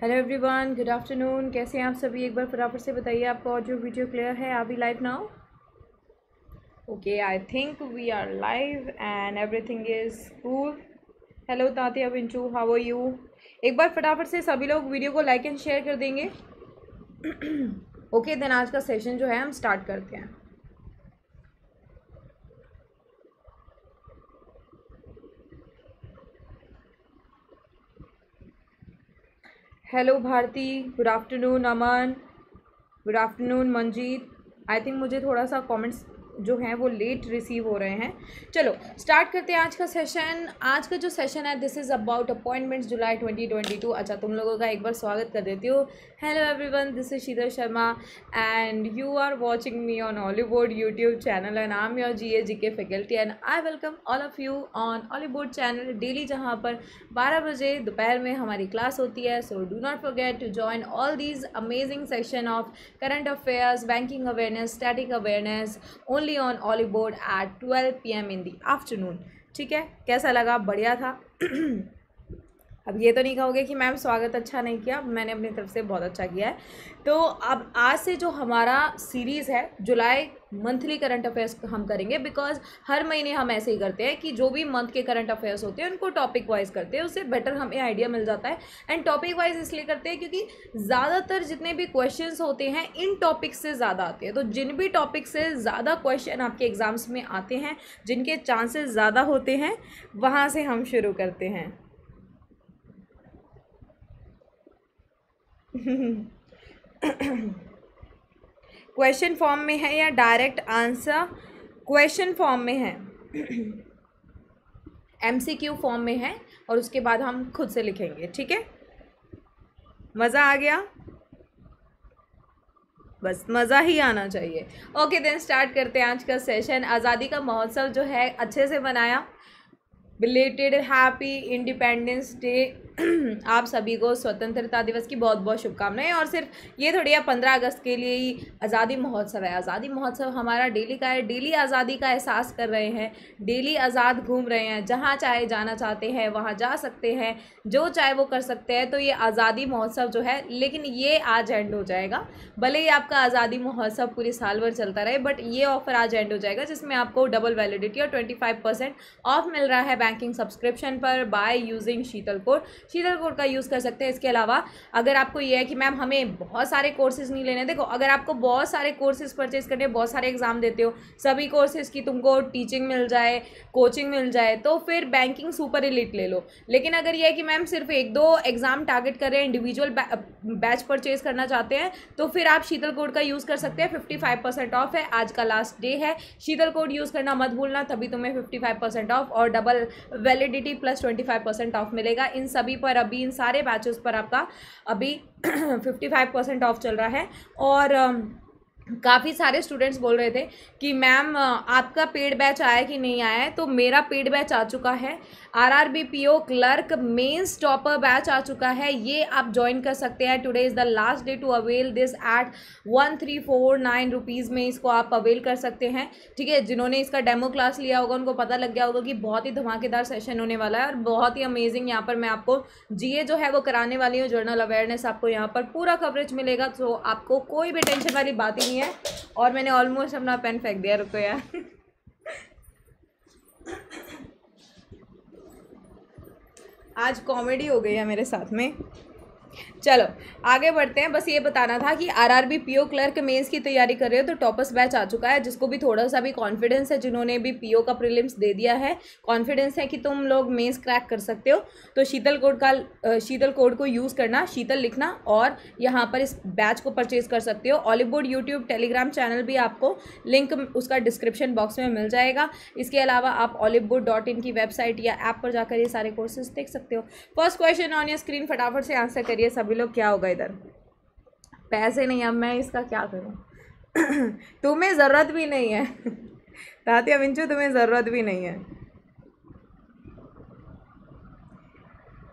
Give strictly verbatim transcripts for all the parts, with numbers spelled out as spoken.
Hello everyone, good afternoon. कैसे हैं आप सभी? एक बार फटाफट से बताइए, आपका ऑडियो वीडियो क्लियर है? Are we live now? Okay, I think we are live and everything is cool. Hello Tatiya Binchu, how are you? एक बार फटाफट से सभी लोग वीडियो को लाइक एंड शेयर कर देंगे। ओके, देन आज का सेशन जो है हम स्टार्ट करते हैं। Hello Bharti, good afternoon. Aman, good afternoon. Manjeet, I think मुझे थोड़ा सा कमेंट्स जो हैं वो लेट रिसीव हो रहे हैं। चलो स्टार्ट करते हैं आज का सेशन। आज का जो सेशन है this is about appointments July twenty twenty two. अच्छा, तुम लोगों का एक बार स्वागत कर देती हूँ। Hello everyone, this is Sheetal Sharma and you are watching me on Ollywood YouTube channel and I am your G A G K faculty and I welcome all of you on Ollywood channel daily, जहाँ पर बारह बजे दोपहर में हमारी क्लास होती है। So do not forget to join all these amazing session of current affairs, banking awareness, static awareness only on Ollywood at twelve P M in the afternoon. ठीक है, कैसा लगा? बढ़िया था। अब ये तो नहीं कहोगे कि मैम स्वागत अच्छा नहीं किया। मैंने अपनी तरफ से बहुत अच्छा किया है। तो अब आज से जो हमारा सीरीज़ है जुलाई मंथली करंट अफेयर्स हम करेंगे, बिकॉज हर महीने हम ऐसे ही करते हैं कि जो भी मंथ के करंट अफेयर्स होते हैं उनको टॉपिक वाइज करते हैं। उससे बेटर हमें आइडिया मिल जाता है। एंड टॉपिक वाइज इसलिए करते हैं क्योंकि ज़्यादातर जितने भी क्वेश्चंस होते हैं इन टॉपिक से ज़्यादा आते हैं। तो जिन भी टॉपिक से ज़्यादा क्वेश्चन आपके एग्ज़ाम्स में आते हैं, जिनके चांसेस ज़्यादा होते हैं, वहाँ से हम शुरू करते हैं। क्वेश्चन फॉर्म में है या डायरेक्ट आंसर क्वेश्चन फॉर्म में है, एमसीक्यू फॉर्म में है, और उसके बाद हम खुद से लिखेंगे। ठीक है, मज़ा आ गया? बस मज़ा ही आना चाहिए। ओके, देन स्टार्ट करते हैं आज का सेशन। आज़ादी का महोत्सव जो है अच्छे से मनाया। बिलेटेड हैप्पी इंडिपेंडेंस डे आप सभी को। स्वतंत्रता दिवस की बहुत बहुत शुभकामनाएं। और सिर्फ ये थोड़ी आप पंद्रह अगस्त के लिए ही आज़ादी महोत्सव है। आज़ादी महोत्सव हमारा डेली का है। डेली आज़ादी का एहसास कर रहे हैं, डेली आज़ाद घूम रहे हैं, जहाँ चाहे जाना चाहते हैं वहाँ जा सकते हैं, जो चाहे वो कर सकते हैं। तो ये आज़ादी महोत्सव जो है, लेकिन ये आज एंड हो जाएगा। भले ही आपका आज़ादी महोत्सव पूरे साल भर चलता रहे, बट ये ऑफ़र आज एंड हो जाएगा, जिसमें आपको डबल वैलिडिटी और ट्वेंटी फाइव परसेंट ऑफ मिल रहा है बैंकिंग सब्सक्रिप्शन पर by using Sheetal code. Sheetal code का यूज़ कर सकते हैं। इसके अलावा अगर आपको ये है कि मैम हमें बहुत सारे कोर्सेज नहीं लेने, देखो अगर आपको बहुत सारे कोर्सेज परचेज करने, बहुत सारे एग्ज़ाम देते हो, सभी कोर्सेज की तुमको टीचिंग मिल जाए, कोचिंग मिल जाए, तो फिर बैंकिंग सुपर एलिट ले लो। लेकिन अगर यह है कि मैम सिर्फ एक दो एग्ज़ाम टारगेट कर रहे हैं, इंडिविजुअल बैच परचेज करना चाहते हैं, तो फिर आप शीतल कोड का यूज़ कर सकते हैं। फिफ्टी फाइव परसेंट ऑफ है, आज का लास्ट डे है। शीतल कोड यूज़ करना मत भूलना, तभी तुम्हें फिफ्टी फाइव परसेंट ऑफ और double validity plus twenty five percent off मिलेगा। इन सभी पर अभी इन सारे बैचेस पर आपका अभी पचपन परसेंट ऑफ चल रहा है। और काफ़ी सारे स्टूडेंट्स बोल रहे थे कि मैम आपका पेड बैच आया कि नहीं आया है, तो मेरा पेड बैच आ चुका है। RRB PO clerk mains topper batch आ चुका है, ये आप ज्वाइन कर सकते हैं। Today is the last day to avail this at one three four nine rupees में इसको आप अवेल कर सकते हैं। ठीक है, जिन्होंने इसका डेमो क्लास लिया होगा उनको पता लग गया होगा कि बहुत ही धमाकेदार सेशन होने वाला है और बहुत ही अमेजिंग। यहाँ पर मैं आपको जी ए जो है वो कराने वाली हूँ, जर्नल अवेयरनेस, आपको यहाँ पर पूरा कवरेज मिलेगा। तो आपको कोई भी टेंशन वाली बात ही नहीं है। और मैंने ऑलमोस्ट अपना पेन फेंक दिया, रुको यार। आज कॉमेडी हो गई है मेरे साथ में। चलो आगे बढ़ते हैं। बस ये बताना था कि आरआरबी पीओ क्लर्क मेंस की तैयारी कर रहे हो तो टॉपर्स बैच आ चुका है। जिसको भी थोड़ा सा भी कॉन्फिडेंस है, जिन्होंने भी पीओ का प्रीलिम्स दे दिया है, कॉन्फिडेंस है कि तुम लोग मेंस क्रैक कर सकते हो, तो शीतल कोड का शीतल कोड को यूज़ करना, शीतल लिखना, और यहाँ पर इस बैच को परचेज़ कर सकते हो। ऑलीवुड यूट्यूब टेलीग्राम चैनल भी आपको लिंक उसका डिस्क्रिप्शन बॉक्स में मिल जाएगा। इसके अलावा आप ऑलीवुड डॉट इन की वेबसाइट या ऐप पर जाकर ये सारे कोर्सेज देख सकते हो। First question on your screen, फटाफट से आंसर करिए सभी लोग। क्या होगा इधर? पैसे नहीं, अब मैं इसका क्या करूं? तुम्हें ज़रूरत भी नहीं है तातिया बिंचू, तुम्हें ज़रूरत भी नहीं है।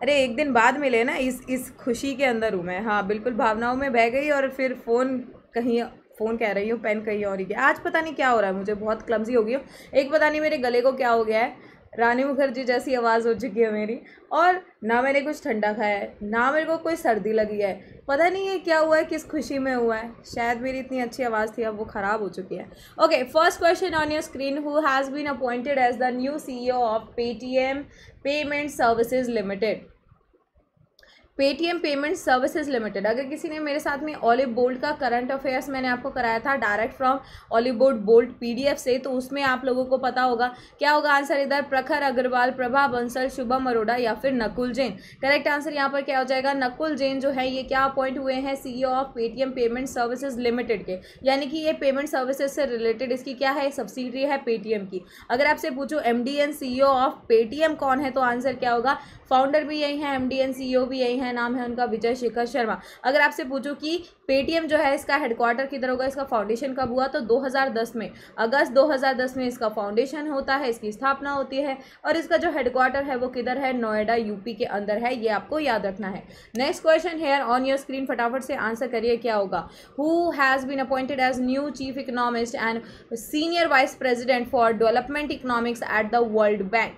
अरे एक दिन बाद मिले ना, इस इस खुशी के अंदर हूँ मैं। हाँ बिल्कुल, भावनाओं में बह गई और फिर फ़ोन कहीं, फ़ोन कह रही हूँ, पेन कहीं और ही गया। आज पता नहीं क्या हो रहा है, मुझे बहुत क्लमजी हो गई हूँ। एक पता नहीं मेरे गले को क्या हो गया है, रानी मुखर्जी जैसी आवाज़ हो चुकी है मेरी, और ना मैंने कुछ ठंडा खाया है, ना मेरे को कोई सर्दी लगी है, पता नहीं ये क्या हुआ है, किस खुशी में हुआ है। शायद मेरी इतनी अच्छी आवाज़ थी, अब वो ख़राब हो चुकी है। Okay, first question on your screen, who has been appointed as the new CEO of Paytm payment services limited. Paytm payment services limited, अगर किसी ने मेरे साथ में ऑलीवुड का करंट अफेयर्स मैंने आपको कराया था direct from Ollywood bold PDF से, तो उसमें आप लोगों को पता होगा क्या होगा आंसर इधर, प्रखर अग्रवाल, प्रभा बंसल, शुभम अरोड़ा या फिर नकुल जैन। करेक्ट आंसर यहाँ पर क्या हो जाएगा, नकुल जैन जो है ये क्या अपॉइंट हुए हैं CEO of Paytm payment services limited के, यानी कि ये पेमेंट सर्विसेज से रिलेटेड इसकी क्या है, सब्सिडरी है पेटीएम की। अगर आपसे पूछो MD and CEO of Paytm कौन है, तो आंसर क्या होगा, फाउंडर भी यही है, एमडी एंड सीईओ भी यही है, नाम है उनका विजय शेखर शर्मा। अगर आपसे पूछूं कि पेटीएम जो है इसका हेडक्वार्टर किधर होगा, इसका फाउंडेशन कब हुआ, तो दो हज़ार दस में, अगस्त दो हज़ार दस में इसका फाउंडेशन होता है, इसकी स्थापना होती है, और इसका जो हेडक्वार्टर है वो किधर है, नोएडा यूपी के अंदर है, ये आपको याद रखना है। Next question here on your screen, फटाफट से आंसर करिए क्या होगा, who has been appointed as new chief economist and senior vice president for development economics at the world bank.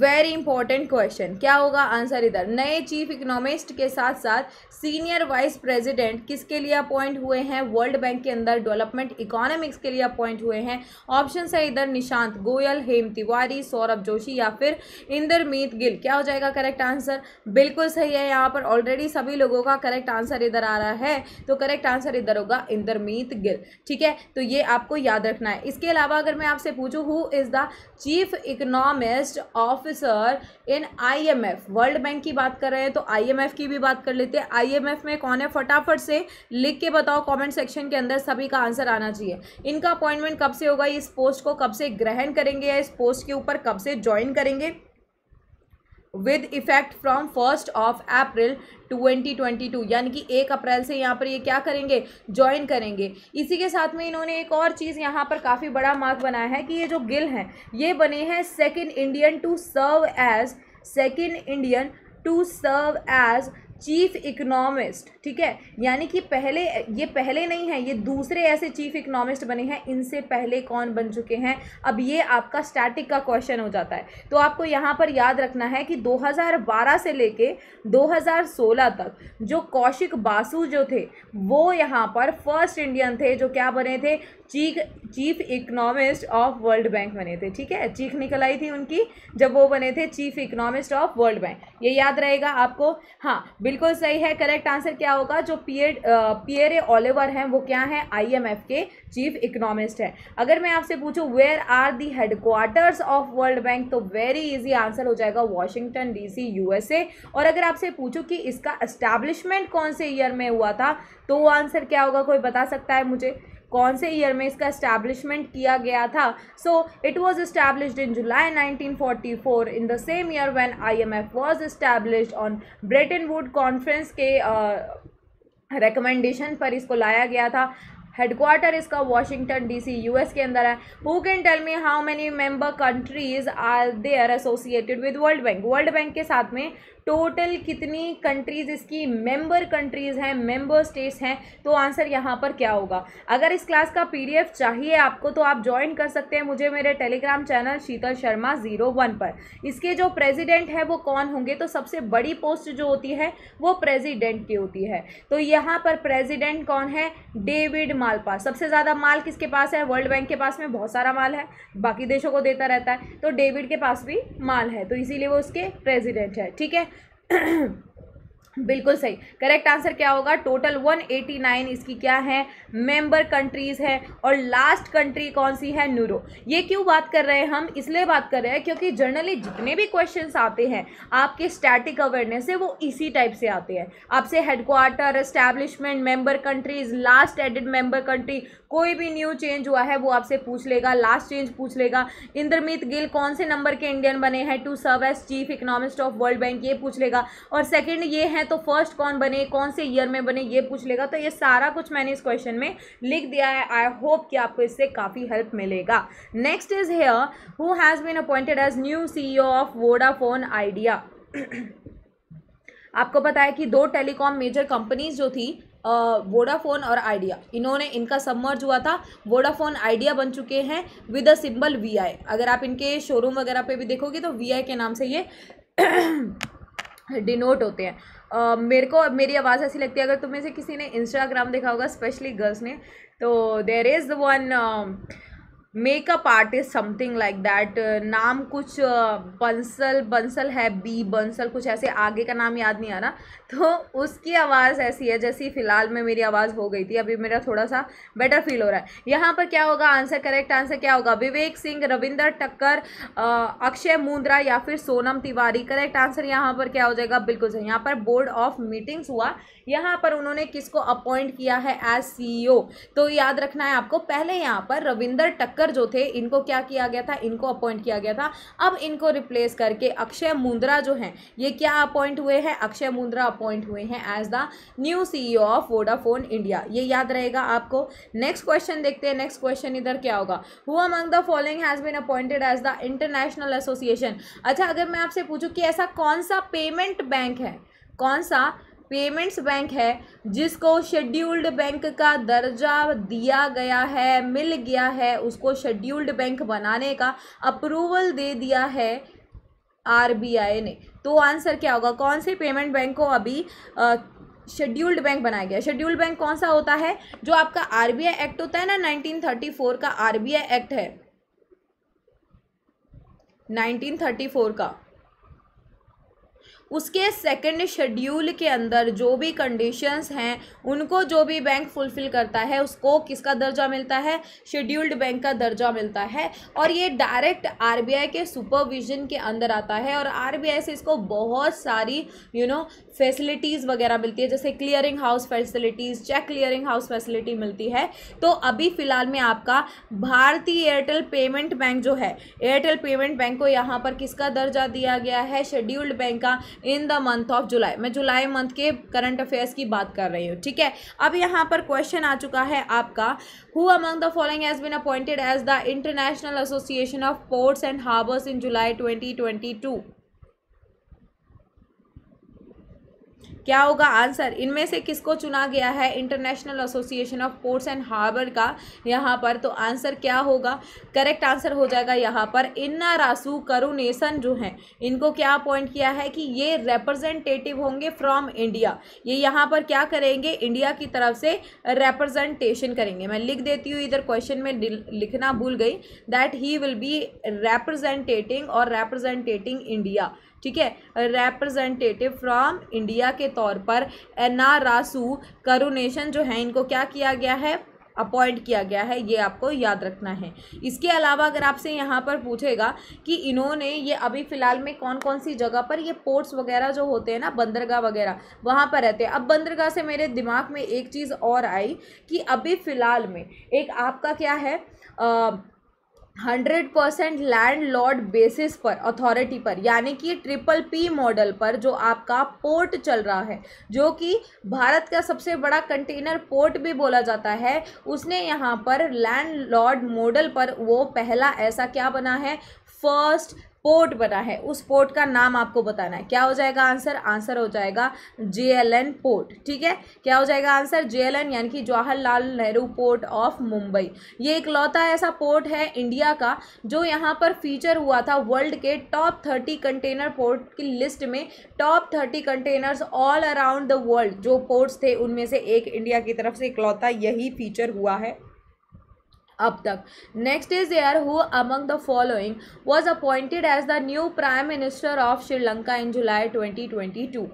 Very important question, क्या होगा आंसर इधर, नए चीफ इकोनॉमिस्ट के साथ साथ सीनियर वाइस प्रेसिडेंट किसके लिए अपॉइंट हुए हैं, वर्ल्ड बैंक के अंदर डेवलपमेंट इकोनॉमिक्स के लिए अपॉइंट हुए हैं। ऑप्शन है इधर निशांत गोयल, हेम तिवारी, सौरभ जोशी या फिर इंद्रमीत गिल। क्या हो जाएगा करेक्ट आंसर, बिल्कुल सही है यहाँ पर, ऑलरेडी सभी लोगों का करेक्ट आंसर इधर आ रहा है, तो करेक्ट आंसर इधर होगा इंद्रमीत गिल। ठीक है, तो ये आपको याद रखना है। इसके अलावा अगर मैं आपसे पूछूँ who is the chief economist of officer in IMF, world bank की बात कर रहे हैं तो आईएमएफ की भी बात कर लेते हैं, आईएमएफ में कौन है, फटाफट से लिख के बताओ कमेंट सेक्शन के अंदर, सभी का आंसर आना चाहिए। इनका अपॉइंटमेंट कब से होगा, इस पोस्ट को कब से ग्रहण करेंगे या इस पोस्ट के ऊपर कब से ज्वाइन करेंगे, with effect from first of April twenty twenty two, यानी कि एक अप्रैल से यहाँ पर ये क्या करेंगे, ज्वाइन करेंगे। इसी के साथ में इन्होंने एक और चीज़ यहाँ पर काफ़ी बड़ा मार्क बनाया है कि ये जो गिल हैं ये बने हैं second Indian to serve as second Indian to serve as chief economist. ठीक है, यानी कि पहले ये पहले नहीं है, ये दूसरे ऐसे चीफ इकोनॉमिस्ट बने हैं, इनसे पहले कौन बन चुके हैं। अब ये आपका स्टैटिक का क्वेश्चन हो जाता है, तो आपको यहाँ पर याद रखना है कि दो हज़ार बारह से लेके दो हज़ार सोलह तक जो कौशिक बासु जो थे वो यहाँ पर फर्स्ट इंडियन थे जो क्या बने थे, chief chief economist of world bank बने थे। ठीक है, चीख निकल आई थी उनकी जब वो बने थे chief economist of world bank, ये याद रहेगा आपको। हाँ बिल्कुल सही है, करेक्ट आंसर क्या होगा, जो पियर पियरे ओलिवर हैं वो क्या हैं, आईएमएफ के चीफ इकोनॉमिस्ट हैं। अगर मैं आपसे पूछूं where are the headquarters of world bank, तो वेरी इजी आंसर हो जाएगा वॉशिंगटन डीसी यूएसए। और अगर आपसे पूछूं कि इसका एस्टैब्लिशमेंट कौन से ईयर में हुआ था, तो आंसर क्या होगा, कोई बता सकता है मुझे कौन से ईयर में इसका एस्टैब्लिशमेंट किया गया था। So it was established in July nineteen forty four, in the same year when IMF was established on Bretton Wood conference के रिकमेंडेशन uh, पर इसको लाया गया था। हेडक्वार्टर इसका वॉशिंगटन डीसी यूएस के अंदर है। Who can tell me how many member countries are there associated with world bank, world bank के साथ में टोटल कितनी कंट्रीज इसकी मेंबर कंट्रीज हैं, मेंबर स्टेट्स हैं, तो आंसर यहाँ पर क्या होगा। अगर इस क्लास का पीडीएफ चाहिए आपको तो आप ज्वाइन कर सकते हैं मुझे मेरे telegram channel Sheetal Sharma zero one पर। इसके जो प्रेसिडेंट है वो कौन होंगे, तो सबसे बड़ी पोस्ट जो होती है वो प्रेसिडेंट की होती है, तो यहाँ पर प्रेसिडेंट कौन है, डेविड मालपा। सबसे ज़्यादा माल किसके पास है, वर्ल्ड बैंक के पास में बहुत सारा माल है, बाकी देशों को देता रहता है, तो डेविड के पास भी माल है, तो इसीलिए वो उसके प्रेसिडेंट है। ठीक है बिल्कुल सही, करेक्ट आंसर क्या होगा, टोटल एक सौ नवासी इसकी क्या है, मेंबर कंट्रीज़ है। और लास्ट कंट्री कौन सी है, न्यूरो। ये क्यों बात कर रहे हैं हम, इसलिए बात कर रहे हैं क्योंकि जनरली जितने भी क्वेश्चंस आते हैं आपके स्टैटिक अवेयरनेस से वो इसी टाइप से आते हैं, आपसे headquarter, establishment, member countries, last added member country, कोई भी न्यू चेंज हुआ है वो आपसे पूछ लेगा, लास्ट चेंज पूछ लेगा। इंद्रमीत गिल कौन से नंबर के इंडियन बने हैं to serve as chief economist of world bank, ये पूछ लेगा। और सेकंड ये हैं तो फर्स्ट कौन बने, कौन से ईयर में बने, ये पूछ लेगा। तो ये सारा कुछ मैंने इस क्वेश्चन में लिख दिया है, आई होप कि आपको इससे काफ़ी हेल्प मिलेगा। Next is here, who has been appointed as new CEO of Vodafone Idea. आपको पता है कि दो टेलीकॉम मेजर कंपनीज जो थी वोडाफोन और आइडिया, इन्होंने इनका सबमर्ज हुआ था, वोडाफोन आइडिया बन चुके हैं with a symbol V I. अगर आप इनके शोरूम वगैरह पे भी देखोगे तो वी आई के नाम से ये डिनोट होते हैं। Uh, मेरे को मेरी आवाज़ ऐसी लगती है, अगर तुम में से किसी ने इंस्टाग्राम देखा होगा स्पेशली गर्ल्स ने, तो there is one makeup artist something like that, नाम कुछ बंसल बंसल है, बी बंसल कुछ ऐसे, आगे का नाम याद नहीं आ रहा। तो उसकी आवाज़ ऐसी है जैसी फ़िलहाल में मेरी आवाज़ हो गई थी, अभी मेरा थोड़ा सा बेटर फील हो रहा है। यहाँ पर क्या होगा आंसर, करेक्ट आंसर क्या होगा? विवेक सिंह, रविंद्र टक्कर, अक्षय मुंद्रा या फिर सोनम तिवारी। करेक्ट आंसर यहाँ पर क्या हो जाएगा? बिल्कुल सही। यहाँ पर बोर्ड ऑफ मीटिंग्स हुआ, यहाँ पर उन्होंने किसको अपॉइंट किया है एज सी ओ, तो याद रखना है आपको। पहले यहाँ पर रविंद्र टक्कर जो थे, इनको क्या किया गया था? इनको अपॉइंट किया गया था। अब इनको रिप्लेस करके अक्षय मुंद्रा जो हैं, ये क्या अपॉइंट हुए हैं? अक्षय मुंद्रा अपॉइंट हुए हैं as the new CEO of Vodafone India. ये याद रहेगा आपको। नेक्स्ट क्वेश्चन देखते हैं। नेक्स्ट क्वेश्चन इधर क्या होगा? Who among the following has been appointed as the international association. अच्छा, अगर मैं आपसे पूछूं कि ऐसा कौन सा पेमेंट बैंक है, कौन सा पेमेंट्स बैंक है जिसको शेड्यूल्ड बैंक का दर्जा दिया गया है, मिल गया है, उसको शेड्यूल्ड बैंक बनाने का अप्रूवल दे दिया है आरबीआई ने, तो आंसर क्या होगा? कौन से पेमेंट बैंक को अभी आ, शेड्यूल्ड बैंक बनाया गया? शेड्यूल्ड बैंक कौन सा होता है? जो आपका आरबीआई एक्ट होता है ना, नाइनटीन थर्टी फोर का आरबीआई एक्ट है, नाइनटीन थर्टी फोर का, उसके सेकंड शेड्यूल के अंदर जो भी कंडीशंस हैं उनको जो भी बैंक फुलफ़िल करता है उसको किसका दर्जा मिलता है? शेड्यूल्ड बैंक का दर्जा मिलता है। और ये डायरेक्ट आरबीआई के सुपरविजन के अंदर आता है और आरबीआई से इसको बहुत सारी यू नो फैसिलिटीज़ वगैरह मिलती है, जैसे clearing house facilities, cheque clearing house facility मिलती है। तो अभी फ़िलहाल में आपका भारती एयरटेल पेमेंट बैंक जो है, एयरटेल पेमेंट बैंक को यहाँ पर किसका दर्जा दिया गया है? शेड्यूल्ड बैंक का, in the month of July. मैं जुलाई मंथ के करंट अफेयर्स की बात कर रही हूँ, ठीक है। अब यहाँ पर क्वेश्चन आ चुका है आपका, who among the following has been appointed as the international Association of Ports and Harbours in July twenty twenty two. क्या होगा आंसर? इनमें से किसको चुना गया है International Association of Ports and Harbour का यहाँ पर? तो आंसर क्या होगा? करेक्ट आंसर हो जाएगा यहाँ पर अन्नारासु करुनेसन जो हैं, इनको क्या अपॉइंट किया है कि ये रिप्रेजेंटेटिव होंगे फ्रॉम इंडिया। ये यहाँ पर क्या करेंगे? इंडिया की तरफ से रिप्रेजेंटेशन करेंगे। मैं लिख देती हूँ इधर, क्वेश्चन में लिखना भूल गई, that he will be representing और रिप्रेजेंटेटिंग इंडिया, ठीक है, रिप्रेजेंटेटिव फ्रॉम इंडिया के तौर पर अन्नारासु करुनेसन जो है, इनको क्या किया गया है? अपॉइंट किया गया है। ये आपको याद रखना है। इसके अलावा अगर आपसे यहाँ पर पूछेगा कि इन्होंने ये अभी फ़िलहाल में कौन कौन सी जगह पर ये पोर्ट्स वगैरह जो होते हैं ना, बंदरगाह वगैरह, वहाँ पर रहते हैं। अब बंदरगाह से मेरे दिमाग में एक चीज़ और आई कि अभी फ़िलहाल में एक आपका क्या है, आ, hundred percent land Lord basis पर, अथॉरिटी पर, यानी कि ट्रिपल पी मॉडल पर जो आपका पोर्ट चल रहा है, जो कि भारत का सबसे बड़ा कंटेनर पोर्ट भी बोला जाता है, उसने यहाँ पर लैंड लॉर्ड मॉडल पर वो पहला ऐसा क्या बना है, फर्स्ट पोर्ट बना है। उस पोर्ट का नाम आपको बताना है। क्या हो जाएगा आंसर? आंसर हो जाएगा जे एल एन पोर्ट, ठीक है। क्या हो जाएगा आंसर? जे एल एन, यानी कि जवाहरलाल नेहरू पोर्ट ऑफ मुंबई। ये इकलौता ऐसा पोर्ट है इंडिया का जो यहाँ पर फीचर हुआ था वर्ल्ड के टॉप थर्टी कंटेनर पोर्ट की लिस्ट में। Top thirty containers all around the world जो पोर्ट्स थे उनमें से एक इंडिया की तरफ से इकलौता यही फीचर हुआ है अब तक। Next is there, who among the following was appointed as the new prime minister of Sri Lanka in July twenty twenty two.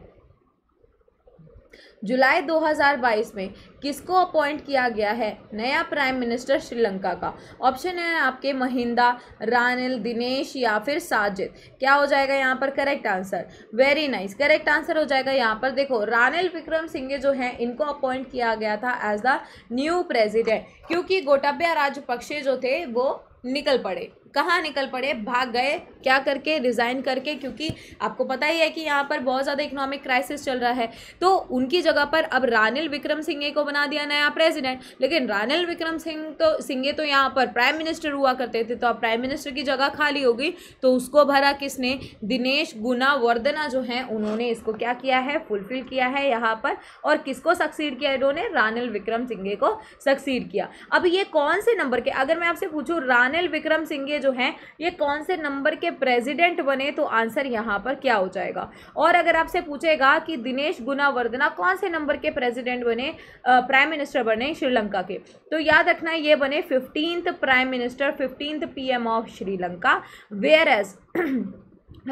जुलाई दो हज़ार बाईस में किसको अपॉइंट किया गया है नया प्राइम मिनिस्टर श्रीलंका का? ऑप्शन है आपके महिंदा, रानिल, दिनेश या फिर साजिद। क्या हो जाएगा यहाँ पर correct answer? Very nice, correct answer हो जाएगा यहाँ पर। देखो, रानिल विक्रमसिंघे जो हैं इनको अपॉइंट किया गया था एज द न्यू प्रेसिडेंट, क्योंकि गोटाबया राजपक्षे जो थे वो निकल पड़े। कहाँ निकल पड़े, भाग गए, क्या करके, रिज़ाइन करके, क्योंकि आपको पता ही है कि यहाँ पर बहुत ज़्यादा इकोनॉमिक क्राइसिस चल रहा है। तो उनकी जगह पर अब रानिल विक्रमसिंघे को बना दिया नया प्रेसिडेंट। लेकिन रानिल विक्रमसिंघे तो सिंघे तो यहाँ पर प्राइम मिनिस्टर हुआ करते थे, तो अब प्राइम मिनिस्टर की जगह खाली हो गई, तो उसको भरा किसने, दिनेश गुणावर्धना जो हैं उन्होंने इसको क्या किया है, फुलफिल किया है यहाँ पर। और किसको सक्सीड किया इन्होंने, रानिल विक्रमसिंघे को सक्सीड किया। अब ये कौन से नंबर के, अगर मैं आपसे पूछूं रानिल विक्रमसिंघे जो हैं ये कौन से नंबर के प्रेसिडेंट बने, तो आंसर यहाँ पर क्या हो जाएगा। और अगर आपसे पूछेगा कि दिनेश गुणावर्धना कौन से नंबर के प्रेसिडेंट बने, प्राइम मिनिस्टर बने श्रीलंका के, तो याद रखना ये बने fiftieth prime minister, fiftieth PM of Sri Lanka. Where as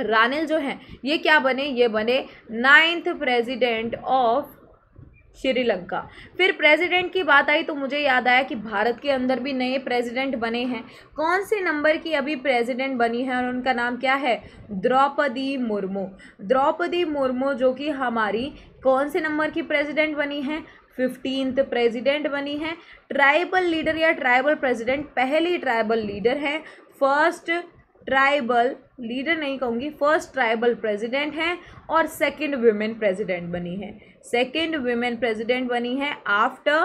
Ranil जो हैं ये क्या बने, ये बने नाइन्थ प्रेसिडेंट ऑफ श्रीलंका। फिर प्रेसिडेंट की बात आई तो मुझे याद आया कि भारत के अंदर भी नए प्रेसिडेंट बने हैं। कौन से नंबर की अभी प्रेसिडेंट बनी है और उनका नाम क्या है, द्रौपदी मुर्मू। द्रौपदी मुर्मू जो कि हमारी कौन से नंबर की प्रेसिडेंट बनी है, फिफ्टींथ प्रेसिडेंट बनी है। ट्राइबल लीडर या ट्राइबल प्रेसिडेंट, पहली ट्राइबल लीडर हैं, फर्स्ट ट्राइबल लीडर नहीं कहूँगी, फर्स्ट ट्राइबल प्रेसिडेंट हैं और सेकंड वुमेन प्रेसिडेंट बनी है, सेकंड वुमेन प्रेसिडेंट बनी है आफ्टर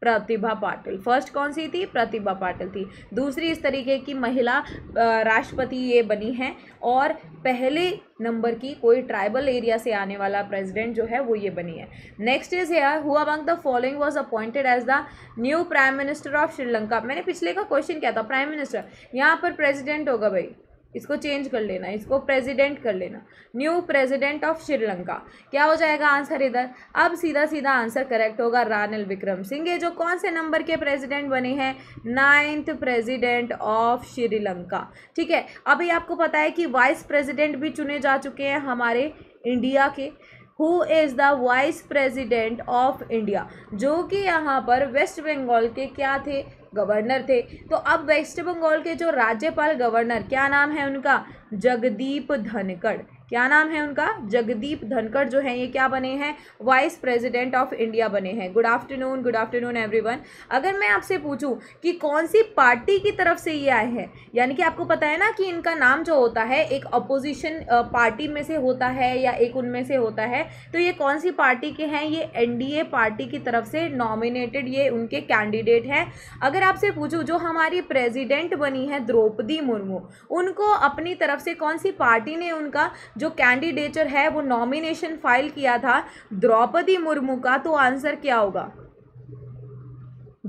प्रतिभा पाटिल। फर्स्ट कौन सी थी, प्रतिभा पाटिल थी। दूसरी इस तरीके की महिला राष्ट्रपति ये बनी है, और पहले नंबर की कोई ट्राइबल एरिया से आने वाला प्रेसिडेंट जो है वो ये बनी है। Next is here, who among the following was appointed as the new prime minister of Sri Lanka. मैंने पिछले का क्वेश्चन क्या था, प्राइम मिनिस्टर, यहाँ पर प्रेसिडेंट होगा भाई, इसको चेंज कर लेना, इसको प्रेसिडेंट कर लेना, न्यू प्रेसिडेंट ऑफ श्रीलंका क्या हो जाएगा आंसर इधर। अब सीधा सीधा आंसर करेक्ट होगा रानिल विक्रमसिंघे, जो कौन से नंबर के प्रेसिडेंट बने हैं, नाइन्थ प्रेसिडेंट ऑफ श्रीलंका। ठीक है, अभी आपको पता है कि वाइस प्रेसिडेंट भी चुने जा चुके हैं हमारे इंडिया के। Who is the vice president of India, जो कि यहाँ पर वेस्ट बंगाल के क्या थे, गवर्नर थे। तो अब वेस्ट बंगाल के जो राज्यपाल गवर्नर, क्या नाम है उनका, जगदीप धनखड़। क्या नाम है उनका, जगदीप धनखड़ जो है ये क्या बने हैं, वाइस प्रेसिडेंट ऑफ इंडिया बने हैं। Good afternoon, good afternoon everyone. अगर मैं आपसे पूछूं कि कौन सी पार्टी की तरफ से ये आए हैं, यानी कि आपको पता है ना कि इनका नाम जो होता है एक अपोजिशन पार्टी में से होता है या एक उनमें से होता है, तो ये कौन सी पार्टी के हैं, ये एन डी ए पार्टी की तरफ से नॉमिनेटेड ये उनके कैंडिडेट हैं। अगर आपसे पूछूं जो हमारी प्रेसिडेंट बनी है द्रौपदी मुर्मू, उनको अपनी तरफ से कौन सी पार्टी ने उनका जो कैंडिडेचर है वो नॉमिनेशन फाइल किया था द्रौपदी मुर्मू का, तो आंसर क्या होगा,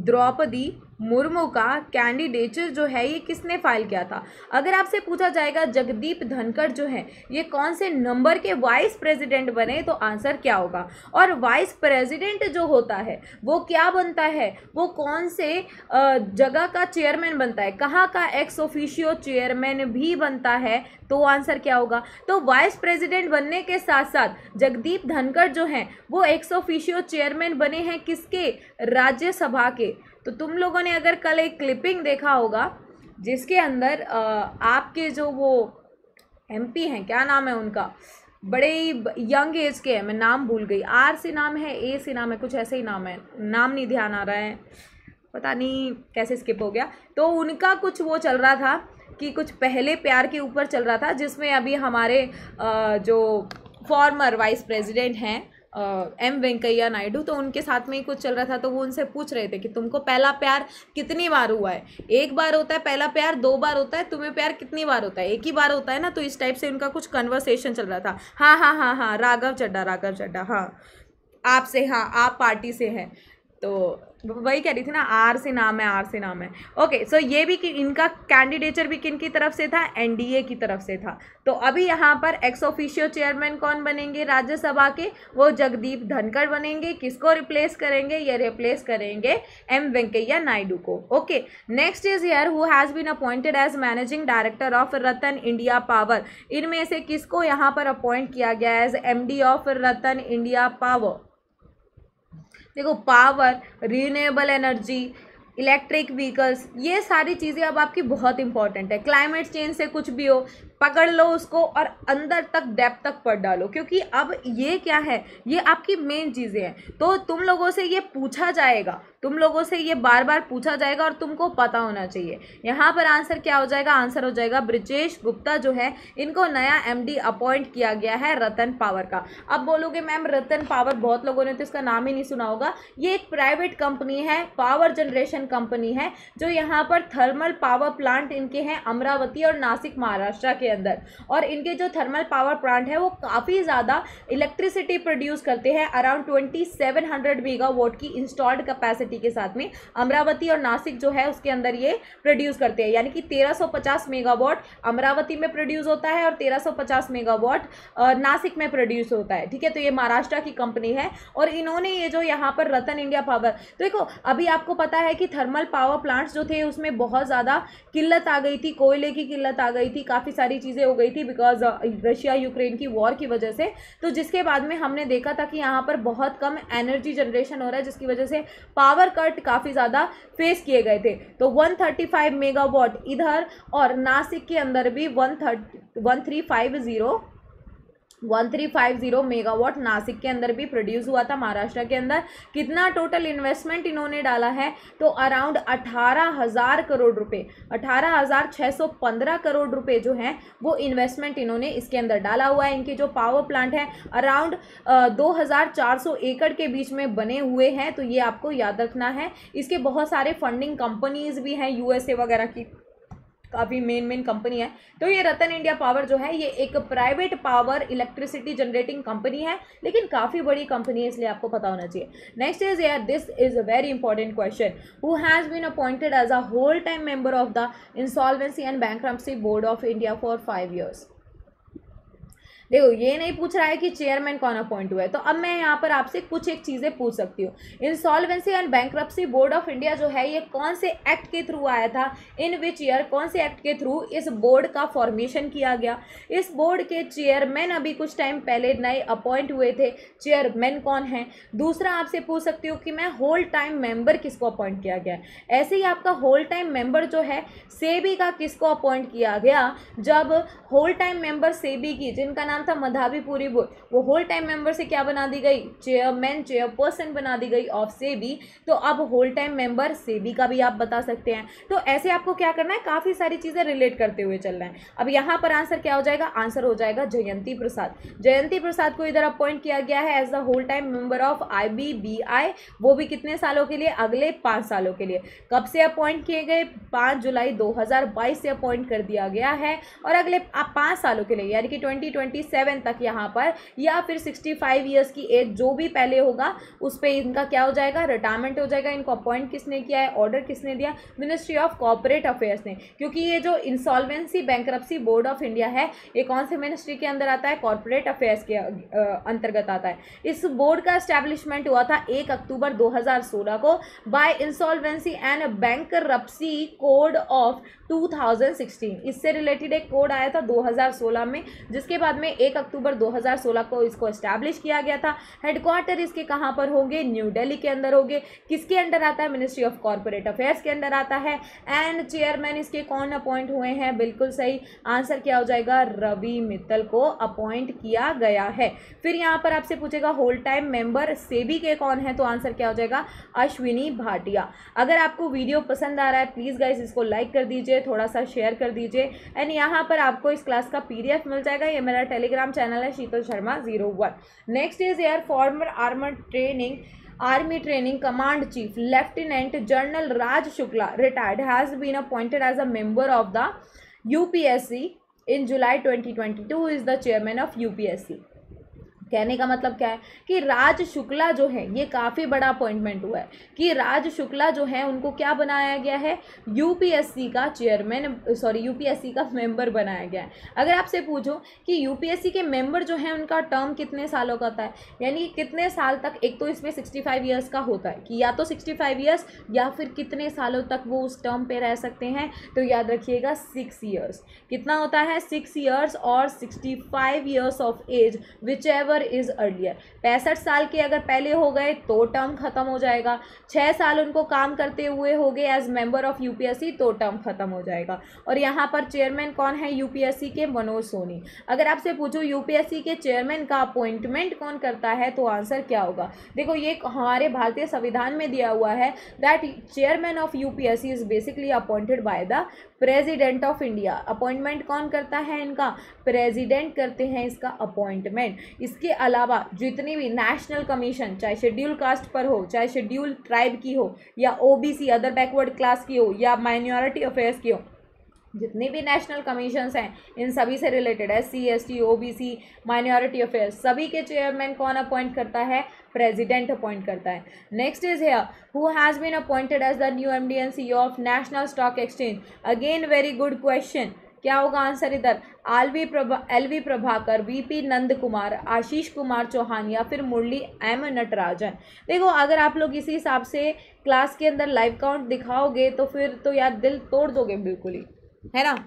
द्रौपदी मुर्मू का कैंडिडेचर जो है ये किसने फाइल किया था। अगर आपसे पूछा जाएगा जगदीप धनखड़ जो है ये कौन से नंबर के वाइस प्रेसिडेंट बने, तो आंसर क्या होगा। और वाइस प्रेसिडेंट जो होता है वो क्या बनता है, वो कौन से जगह का चेयरमैन बनता है, कहाँ का एक्स ऑफिशियो चेयरमैन भी बनता है, तो आंसर क्या होगा। तो वाइस प्रेसिडेंट बनने के साथ साथ जगदीप धनखड़ जो हैं वो एक्स ऑफिशियो चेयरमैन बने हैं किसके, राज्यसभा के। तो तुम लोगों ने अगर कल एक क्लिपिंग देखा होगा जिसके अंदर आपके जो वो एमपी हैं, क्या नाम है उनका, बड़े यंग एज के हैं, मैं नाम भूल गई, आर से नाम है, ए से नाम है, कुछ ऐसे ही नाम है, नाम नहीं ध्यान आ रहा है, पता नहीं कैसे स्किप हो गया। तो उनका कुछ वो चल रहा था कि कुछ पहले प्यार के ऊपर चल रहा था, जिसमें अभी हमारे जो फॉर्मर वाइस प्रेसिडेंट हैं एम वेंकैया नायडू, तो उनके साथ में ही कुछ चल रहा था। तो वो उनसे पूछ रहे थे कि तुमको पहला प्यार कितनी बार हुआ है, एक बार होता है पहला प्यार, दो बार होता है, तुम्हें प्यार कितनी बार होता है, एक ही बार होता है ना। तो इस टाइप से उनका कुछ कन्वर्सेशन चल रहा था। हाँ हाँ हाँ हाँ राघव चड्ढा, राघव चड्ढा, हाँ आपसे, हाँ आप पार्टी से हैं, तो वही कह रही थी ना, आर से नाम है, आर से नाम है। ओके, सो ये भी कि इनका कैंडिडेचर भी किन की तरफ से था, एनडीए की तरफ से था। तो अभी यहाँ पर एक्स ऑफिशियो चेयरमैन कौन बनेंगे राज्यसभा के, वो जगदीप धनखड़ बनेंगे। किसको रिप्लेस करेंगे, ये रिप्लेस करेंगे एम वेंकैया नायडू को। Okay, next is here, who has been appointed as managing director of Ratan India power. इनमें से किसको यहाँ पर अपॉइंट किया गया as M D of Ratan India power. देखो, power, renewable energy, electric vehicles, ये सारी चीज़ें अब आपकी बहुत इंपॉर्टेंट है। क्लाइमेट चेंज से कुछ भी हो, पकड़ लो उसको और अंदर तक डेप्थ तक पढ़ डालो, क्योंकि अब ये क्या है, ये आपकी मेन चीज़ें हैं। तो तुम लोगों से ये पूछा जाएगा, तुम लोगों से ये बार बार पूछा जाएगा और तुमको पता होना चाहिए। यहाँ पर आंसर क्या हो जाएगा, आंसर हो जाएगा ब्रिजेश गुप्ता जो है इनको नया एमडी अपॉइंट किया गया है रतन पावर का। अब बोलोगे मैम रतन पावर, बहुत लोगों ने तो इसका नाम ही नहीं सुना होगा। ये एक प्राइवेट कंपनी है, पावर जनरेशन कंपनी है, जो यहाँ पर थर्मल पावर प्लांट इनके हैं अमरावती और नासिक महाराष्ट्र के अंदर, और इनके जो थर्मल पावर प्लांट है वो काफ़ी ज़्यादा इलेक्ट्रिसिटी प्रोड्यूस करते हैं around twenty seven hundred megawatt की इंस्टॉल्ड कैपेसिटी के साथ में। अमरावती और नासिक जो है उसके अंदर ये प्रोड्यूस करते हैं, यानी कि तेरह सौ पचास मेगावाट अमरावती में प्रोड्यूस होता है और तेरह सौ पचास मेगावाट नासिक में प्रोड्यूस होता है। ठीक है, तो ये महाराष्ट्र की कंपनी है और इन्होंने ये जो यहाँ पर रतन इंडिया पावर, तो देखो अभी आपको पता है कि थर्मल पावर प्लांट्स जो थे उसमें बहुत ज़्यादा किल्लत आ गई थी, कोयले की किल्लत आ गई थी, काफ़ी सारी चीज़ें हो गई थी बिकॉज रशिया यूक्रेन की वॉर की वजह से। तो जिसके बाद में हमने देखा था कि यहाँ पर बहुत कम एनर्जी जनरेशन हो रहा है, जिसकी वजह से पावर कट काफ़ी ज़्यादा फेस किए गए थे। तो एक सौ पैंतीस मेगावाट इधर और नासिक के अंदर भी तेरह सौ पचास तेरह सौ पचास मेगावाट नासिक के अंदर भी प्रोड्यूस हुआ था महाराष्ट्र के अंदर। कितना टोटल इन्वेस्टमेंट इन्होंने डाला है, तो अराउंड अठारह हज़ार करोड़ रुपए, अठारह हज़ार छः सौ पंद्रह करोड़ रुपए जो हैं वो इन्वेस्टमेंट इन्होंने इसके अंदर डाला हुआ है। इनके जो पावर प्लांट है अराउंड दो हज़ार चार सौ एकड़ के बीच में बने हुए हैं, तो ये आपको याद रखना है। इसके बहुत सारे फंडिंग कंपनीज़ भी हैं, यूएसए वगैरह की काफ़ी मेन मेन कंपनी है। तो ये रतन इंडिया पावर जो है ये एक private power electricity generating company है, लेकिन काफ़ी बड़ी कंपनी है, इसलिए आपको पता होना चाहिए। नेक्स्ट इज यार, this is a very important question, who has been appointed as a whole time member of the Insolvency and Bankruptcy board of India for five years. देखो ये नहीं पूछ रहा है कि चेयरमैन कौन अपॉइंट हुआ है, तो अब मैं यहाँ पर आपसे कुछ एक चीज़ें पूछ सकती हूँ। Insolvency and Bankruptcy board of India जो है ये कौन से एक्ट के थ्रू आया था, इन विच ईयर, कौन से एक्ट के थ्रू इस बोर्ड का फॉर्मेशन किया गया। इस बोर्ड के चेयरमैन अभी कुछ टाइम पहले नए अपॉइंट हुए थे, चेयरमैन कौन है। दूसरा आपसे पूछ सकती हूँ कि मैं होल टाइम मेम्बर किसको अपॉइंट किया गया। ऐसे ही आपका होल टाइम मेम्बर जो है सेबी का किसको अपॉइंट किया गया, जब होल टाइम मेम्बर सेबी की जिनका नाम था मधावी पूरी बोर्ड, वो होल टाइम मेंबर से क्या बना दी गई, चेयरमैन चेयरपर्सन बना दी गई ऑफ सेबी। तो अब होल टाइम मेंबर सेबी का भी आप बता सकते हैं। तो ऐसे आपको क्या करना है, काफ़ी सारी चीज़ें रिलेट करते हुए चलना है। अब यहाँ पर आंसर क्या हो जाएगा, आंसर हो जाएगा जयंती प्रसाद। जयंती प्रसाद को इधर अपॉइंट किया गया है as the whole time member of I B B I, वो भी कितने सालों के लिए, अगले पाँच सालों के लिए। कब से अपॉइंट किए गए, पाँच जुलाई दो हज़ार बाईस से अपॉइंट कर दिया गया है और अगले पाँच सालों के लिए, यानी कि ट्वेंटी ट्वेंटी सेवन तक यहाँ पर, या फिर सिक्सटी फाइव ईयर्स की एज जो भी पहले होगा उस पे इनका क्या हो जाएगा, रिटायरमेंट हो जाएगा। इनको अपॉइंट किसने किया है, ऑर्डर किसने दिया, मिनिस्ट्री ऑफ कॉर्पोरेट अफेयर्स ने, क्योंकि ये जो Insolvency bankruptcy board of India है ये कौन से मिनिस्ट्री के अंदर आता है, कॉर्पोरेट अफेयर्स के अंतर्गत आता है। इस बोर्ड का एस्टैब्लिशमेंट हुआ था एक अक्टूबर दो हज़ार सोलह को by Insolvency and Bankruptcy Code of two thousand sixteen. इससे रिलेटेड एक कोड आया था दो हज़ार सोलह में, जिसके बाद में एक अक्टूबर दो हज़ार सोलह को इसको एस्टैब्लिश किया गया था। हेडक्वार्टर इसके कहाँ पर होंगे, न्यू दिल्ली के अंदर होंगे। किसके अंडर आता है, मिनिस्ट्री ऑफ कॉर्पोरेट अफेयर्स के अंडर आता है। एंड चेयरमैन इसके कौन अपॉइंट हुए हैं, बिल्कुल सही आंसर क्या हो जाएगा, रवि मित्तल को अपॉइंट किया गया है। फिर यहाँ पर आपसे पूछेगा होल टाइम मेंबर सेबी के कौन है, तो आंसर क्या हो जाएगा, अश्विनी भाटिया। अगर आपको वीडियो पसंद आ रहा है प्लीज़ गाइज इसको लाइक कर दीजिए, थोड़ा सा शेयर कर दीजिए। एंड यहाँ पर आपको इस क्लास का पी डी एफ मिल जाएगा, ये मेरा टेलीग्राम चैनल है Sheetal Sharma zero one. Next is here former armour training army training command chief lieutenant general Raj Shukla retired has been appointed as a member of the UPSC in July twenty twenty two, is the chairman of UPSC. कहने का मतलब क्या है कि राज शुक्ला जो है ये काफ़ी बड़ा अपॉइंटमेंट हुआ है कि राज शुक्ला जो है उनको क्या बनाया गया है, यूपीएससी का चेयरमैन सॉरी यूपीएससी का मेंबर बनाया गया है। अगर आपसे पूछो कि यूपीएससी के मेंबर जो हैं उनका टर्म कितने सालों का होता है, यानी कि कितने साल तक, एक तो इसमें सिक्सटी फाइव ईयर्स का होता है कि या तो सिक्सटी फाइव ईयर्स या फिर कितने सालों तक वो उस टर्म पर रह सकते हैं, तो याद रखिएगा सिक्स ईयर्स। कितना होता है, सिक्स ईयर्स और sixty five years of age, whichever whoever is earlier, पैंसठ साल के अगर पहले हो गए तो टर्म खत्म हो जाएगा, छः साल उनको काम करते हुए हो गए एज मेंबर ऑफ यूपीएससी तो टर्म खत्म हो जाएगा। और यहाँ पर चेयरमैन कौन है यूपीएससी के? मनोज सोनी। अगर आपसे पूछो यूपीएससी के चेयरमैन का अपॉइंटमेंट कौन करता है तो आंसर क्या होगा? देखो ये हमारे भारतीय संविधान में दिया हुआ है that chairman of UPSC is basically appointed by the president of India. Appointment कौन करता है? इनका प्रेसिडेंट करते हैं इसका अपॉइंटमेंट। इसके अलावा जितनी भी नेशनल कमीशन, चाहे शेड्यूल कास्ट पर हो, चाहे शेड्यूल ट्राइब की हो, या ओबीसी अदर बैकवर्ड क्लास की हो, या माइनॉरिटी अफेयर्स की हो, जितने भी नेशनल कमीशंस हैं इन सभी से related S C S T O B C minority affairs सभी के चेयरमैन कौन अपॉइंट करता है? प्रेसिडेंट अपॉइंट करता है। Next is here who has been appointed as the new M D and C O of National stock Exchange. Again very good question, क्या होगा answer इधर? L V Prabha L V Prabhakar, V P Nand Kumar, Ashish Kumar Chauhan या फिर मुरली M Natarajan. देखो अगर आप लोग इसी हिसाब से क्लास के अंदर लाइव काउंट दिखाओगे तो फिर तो यार दिल तोड़ दोगे बिल्कुल ही, है ना।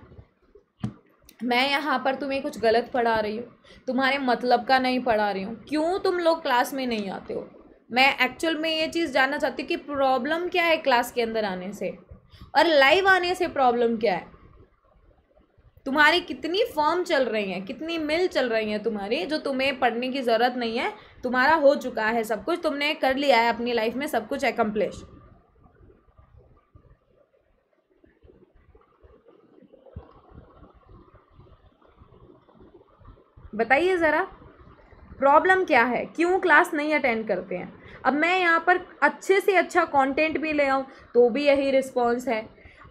मैं यहाँ पर तुम्हें कुछ गलत पढ़ा रही हूँ, तुम्हारे मतलब का नहीं पढ़ा रही हूँ। क्यों तुम लोग क्लास में नहीं आते हो? मैं एक्चुअल में ये चीज़ जानना चाहती हूँ कि प्रॉब्लम क्या है क्लास के अंदर आने से और लाइव आने से प्रॉब्लम क्या है। तुम्हारी कितनी फॉर्म चल रही हैं, कितनी मिल चल रही हैं तुम्हारी, जो तुम्हें पढ़ने की ज़रूरत नहीं है। तुम्हारा हो चुका है सब कुछ, तुमने कर लिया है अपनी लाइफ में सब कुछ एकम्प्लिश। बताइए ज़रा प्रॉब्लम क्या है, क्यों क्लास नहीं अटेंड करते हैं? अब मैं यहाँ पर अच्छे से अच्छा कंटेंट भी ले आऊँ तो भी यही रिस्पॉन्स है,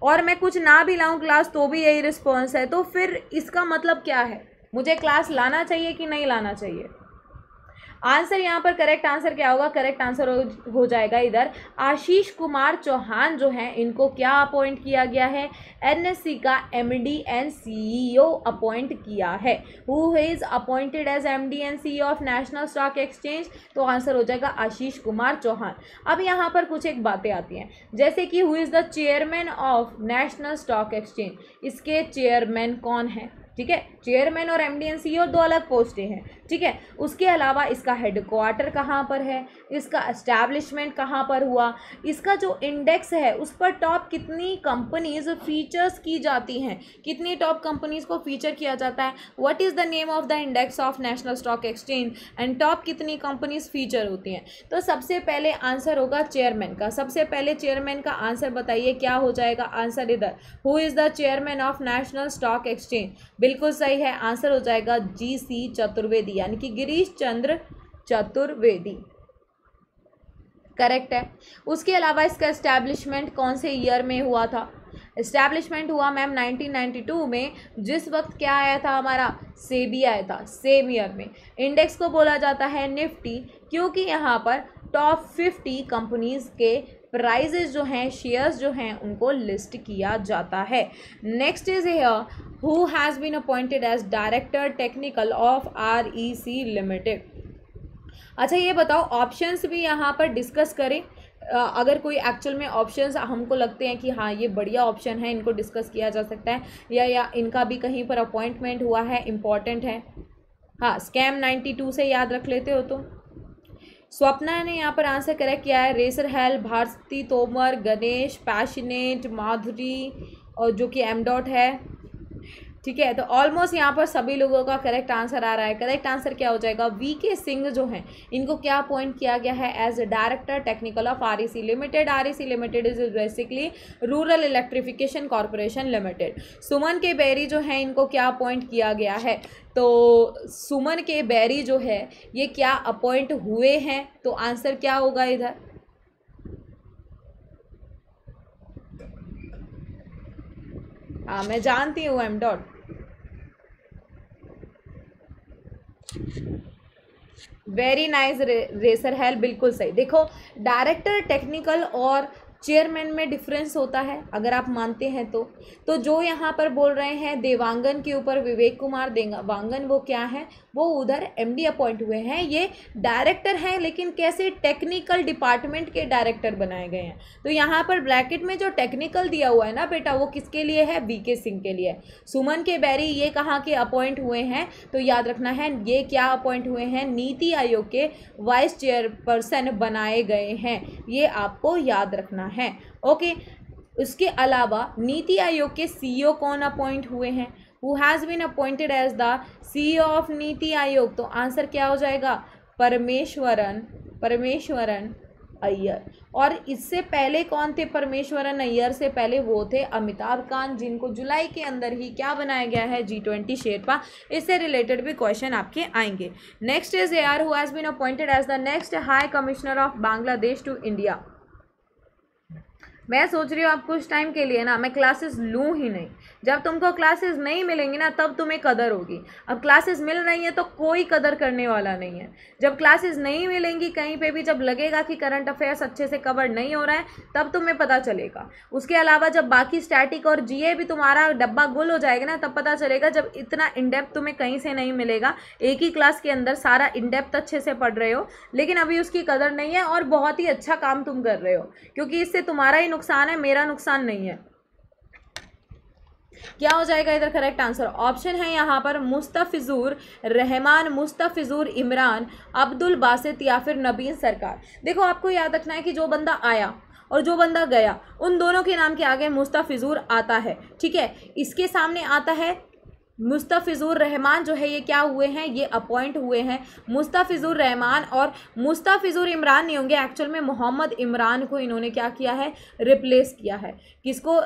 और मैं कुछ ना भी लाऊँ क्लास तो भी यही रिस्पॉन्स है। तो फिर इसका मतलब क्या है? मुझे क्लास लाना चाहिए कि नहीं लाना चाहिए? आंसर यहाँ पर करेक्ट आंसर क्या होगा? करेक्ट आंसर हो, हो जाएगा इधर आशीष कुमार चौहान जो हैं इनको क्या अपॉइंट किया गया है? एनएससी का एमडी एंड सीईओ अपॉइंट किया है। Who is appointed as MD and CEO of National stock Exchange, तो आंसर हो जाएगा आशीष कुमार चौहान। अब यहाँ पर कुछ एक बातें आती हैं, जैसे कि who is the chairman of National stock Exchange, इसके चेयरमैन कौन है? ठीक है, चेयरमैन और एमडी एंड सीईओ दो अलग पोस्टें हैं। ठीक है, उसके अलावा इसका हेडक्वार्टर कहाँ पर है, इसका एस्टैब्लिशमेंट कहाँ पर हुआ, इसका जो इंडेक्स है उस पर टॉप कितनी कंपनीज फीचर्स की जाती हैं, कितनी टॉप कंपनीज को फीचर किया जाता है, what is the name of the index of National stock Exchange and top कितनी कंपनीज फीचर होती हैं। तो सबसे पहले आंसर होगा चेयरमैन का। सबसे पहले चेयरमैन का आंसर बताइए क्या हो जाएगा आंसर इधर? Who is the chairman of National stock Exchange, बिल्कुल सही है। आंसर हो जाएगा जी सी चतुर्वेदी, यानी कि गिरीश चंद्र चतुर्वेदी, करेक्ट है। उसके अलावा इसका एस्टैब्लिशमेंट कौन से ईयर में हुआ था? एस्टैब्लिशमेंट हुआ मैम नाइनटीन नाइंटी टू में, जिस वक्त क्या आया था हमारा सेबी आया था, सेम ईयर में। इंडेक्स को बोला जाता है निफ्टी, क्योंकि यहाँ पर टॉप फिफ्टी कंपनीज़ के प्राइजेस जो हैं, शेयर्स जो हैं उनको लिस्ट किया जाता है। Next is here who has been appointed as director technical of R E C limited. अच्छा ये बताओ ऑप्शंस भी यहाँ पर डिस्कस करें, अगर कोई एक्चुअल में ऑप्शंस हमको लगते हैं कि हाँ ये बढ़िया ऑप्शन है, इनको डिस्कस किया जा सकता है, या या इनका भी कहीं पर अपॉइंटमेंट हुआ है, इम्पॉर्टेंट है। हाँ स्कैम नाइन्टी टू से याद रख लेते हो तो। स्वप्ना ने यहाँ पर आंसर करेक्ट किया है, रेसर हेल, भारती तोमर, गणेश, पैशनेट, माधुरी और जो कि एम डॉट है। ठीक है, तो ऑलमोस्ट यहाँ पर सभी लोगों का करेक्ट आंसर आ रहा है। करेक्ट आंसर क्या हो जाएगा? वी के सिंह जो हैं इनको क्या अपॉइंट किया गया है? As director technical of R E C limited. R E C limited is basically Rural Electrification Corporation Limited. Suman K berry जो हैं इनको क्या अपॉइंट किया गया है? तो सुमन के बेरी जो है ये क्या अपॉइंट हुए हैं, तो आंसर क्या होगा इधर? हाँ मैं जानती हूँ एम डॉट। वेरी नाइस रेसर हेल, बिल्कुल सही। देखो डायरेक्टर टेक्निकल और चेयरमैन में डिफरेंस होता है, अगर आप मानते हैं तो। तो जो यहाँ पर बोल रहे हैं देवांगन के ऊपर, विवेक कुमार देवांगन, वो क्या है? वो उधर एमडी अपॉइंट हुए हैं। ये डायरेक्टर हैं लेकिन कैसे टेक्निकल डिपार्टमेंट के डायरेक्टर बनाए गए हैं। तो यहाँ पर ब्रैकेट में जो टेक्निकल दिया हुआ है ना बेटा वो किसके लिए है, वी के सिंह के लिए। सुमन के बैरी ये कहाँ के अपॉइंट हुए हैं, तो याद रखना है ये क्या अपॉइंट हुए हैं, नीति आयोग के वाइस चेयरपर्सन बनाए गए हैं, ये आपको याद रखना है। ओके, उसके अलावा नीति आयोग के सीईओ कौन अपॉइंट हुए हैं, who has been appointed as the CEO of NITI Aayog, तो आंसर क्या हो जाएगा, परमेश्वरन परमेश्वरन अय्यर। और इससे पहले कौन थे, परमेश्वरन अय्यर से पहले वो थे अमिताभ कांत, जिनको जुलाई के अंदर ही क्या बनाया गया है, जी ट्वेंटी शेरपा। इससे रिलेटेड भी क्वेश्चन आपके आएंगे। Next is here who has been appointed as the next high commissioner of Bangladesh to India. मैं सोच रही हूँ आप कुछ टाइम के लिए ना मैं क्लासेस लूँ ही नहीं, जब तुमको क्लासेस नहीं मिलेंगी ना तब तुम्हें कदर होगी। अब क्लासेस मिल रही हैं तो कोई कदर करने वाला नहीं है। जब क्लासेस नहीं मिलेंगी कहीं पे भी, जब लगेगा कि करंट अफेयर्स अच्छे से कवर नहीं हो रहा है तब तुम्हें पता चलेगा। उसके अलावा जब बाकी स्टैटिक और जीए भी तुम्हारा डब्बा गुल हो जाएगा ना तब पता चलेगा, जब इतना इनडेप्थ तुम्हें कहीं से नहीं मिलेगा। एक ही क्लास के अंदर सारा इनडेप्थ अच्छे से पढ़ रहे हो लेकिन अभी उसकी कदर नहीं है, और बहुत ही अच्छा काम तुम कर रहे हो क्योंकि इससे तुम्हारा ही नुकसान है, मेरा नुकसान नहीं है। क्या हो जाएगा इधर करेक्ट आंसर, ऑप्शन है यहाँ पर मुस्तफिजुर रहमान, मुस्तफिजुर इमरान, अब्दुल बासित या फिर नबीन सरकार। देखो आपको याद रखना है कि जो बंदा आया और जो बंदा गया उन दोनों के नाम के आगे मुस्तफिजुर आता है, ठीक है। इसके सामने आता है मुस्तफिजुर रहमान, जो है ये क्या हुए हैं, ये अपॉइंट हुए हैं। मुस्तफिजुर रहमान और मुस्तफिजुर इमरान नहीं होंगे, एक्चुअल में मोहम्मद इमरान को इन्होंने क्या किया है, रिप्लेस किया है। किसको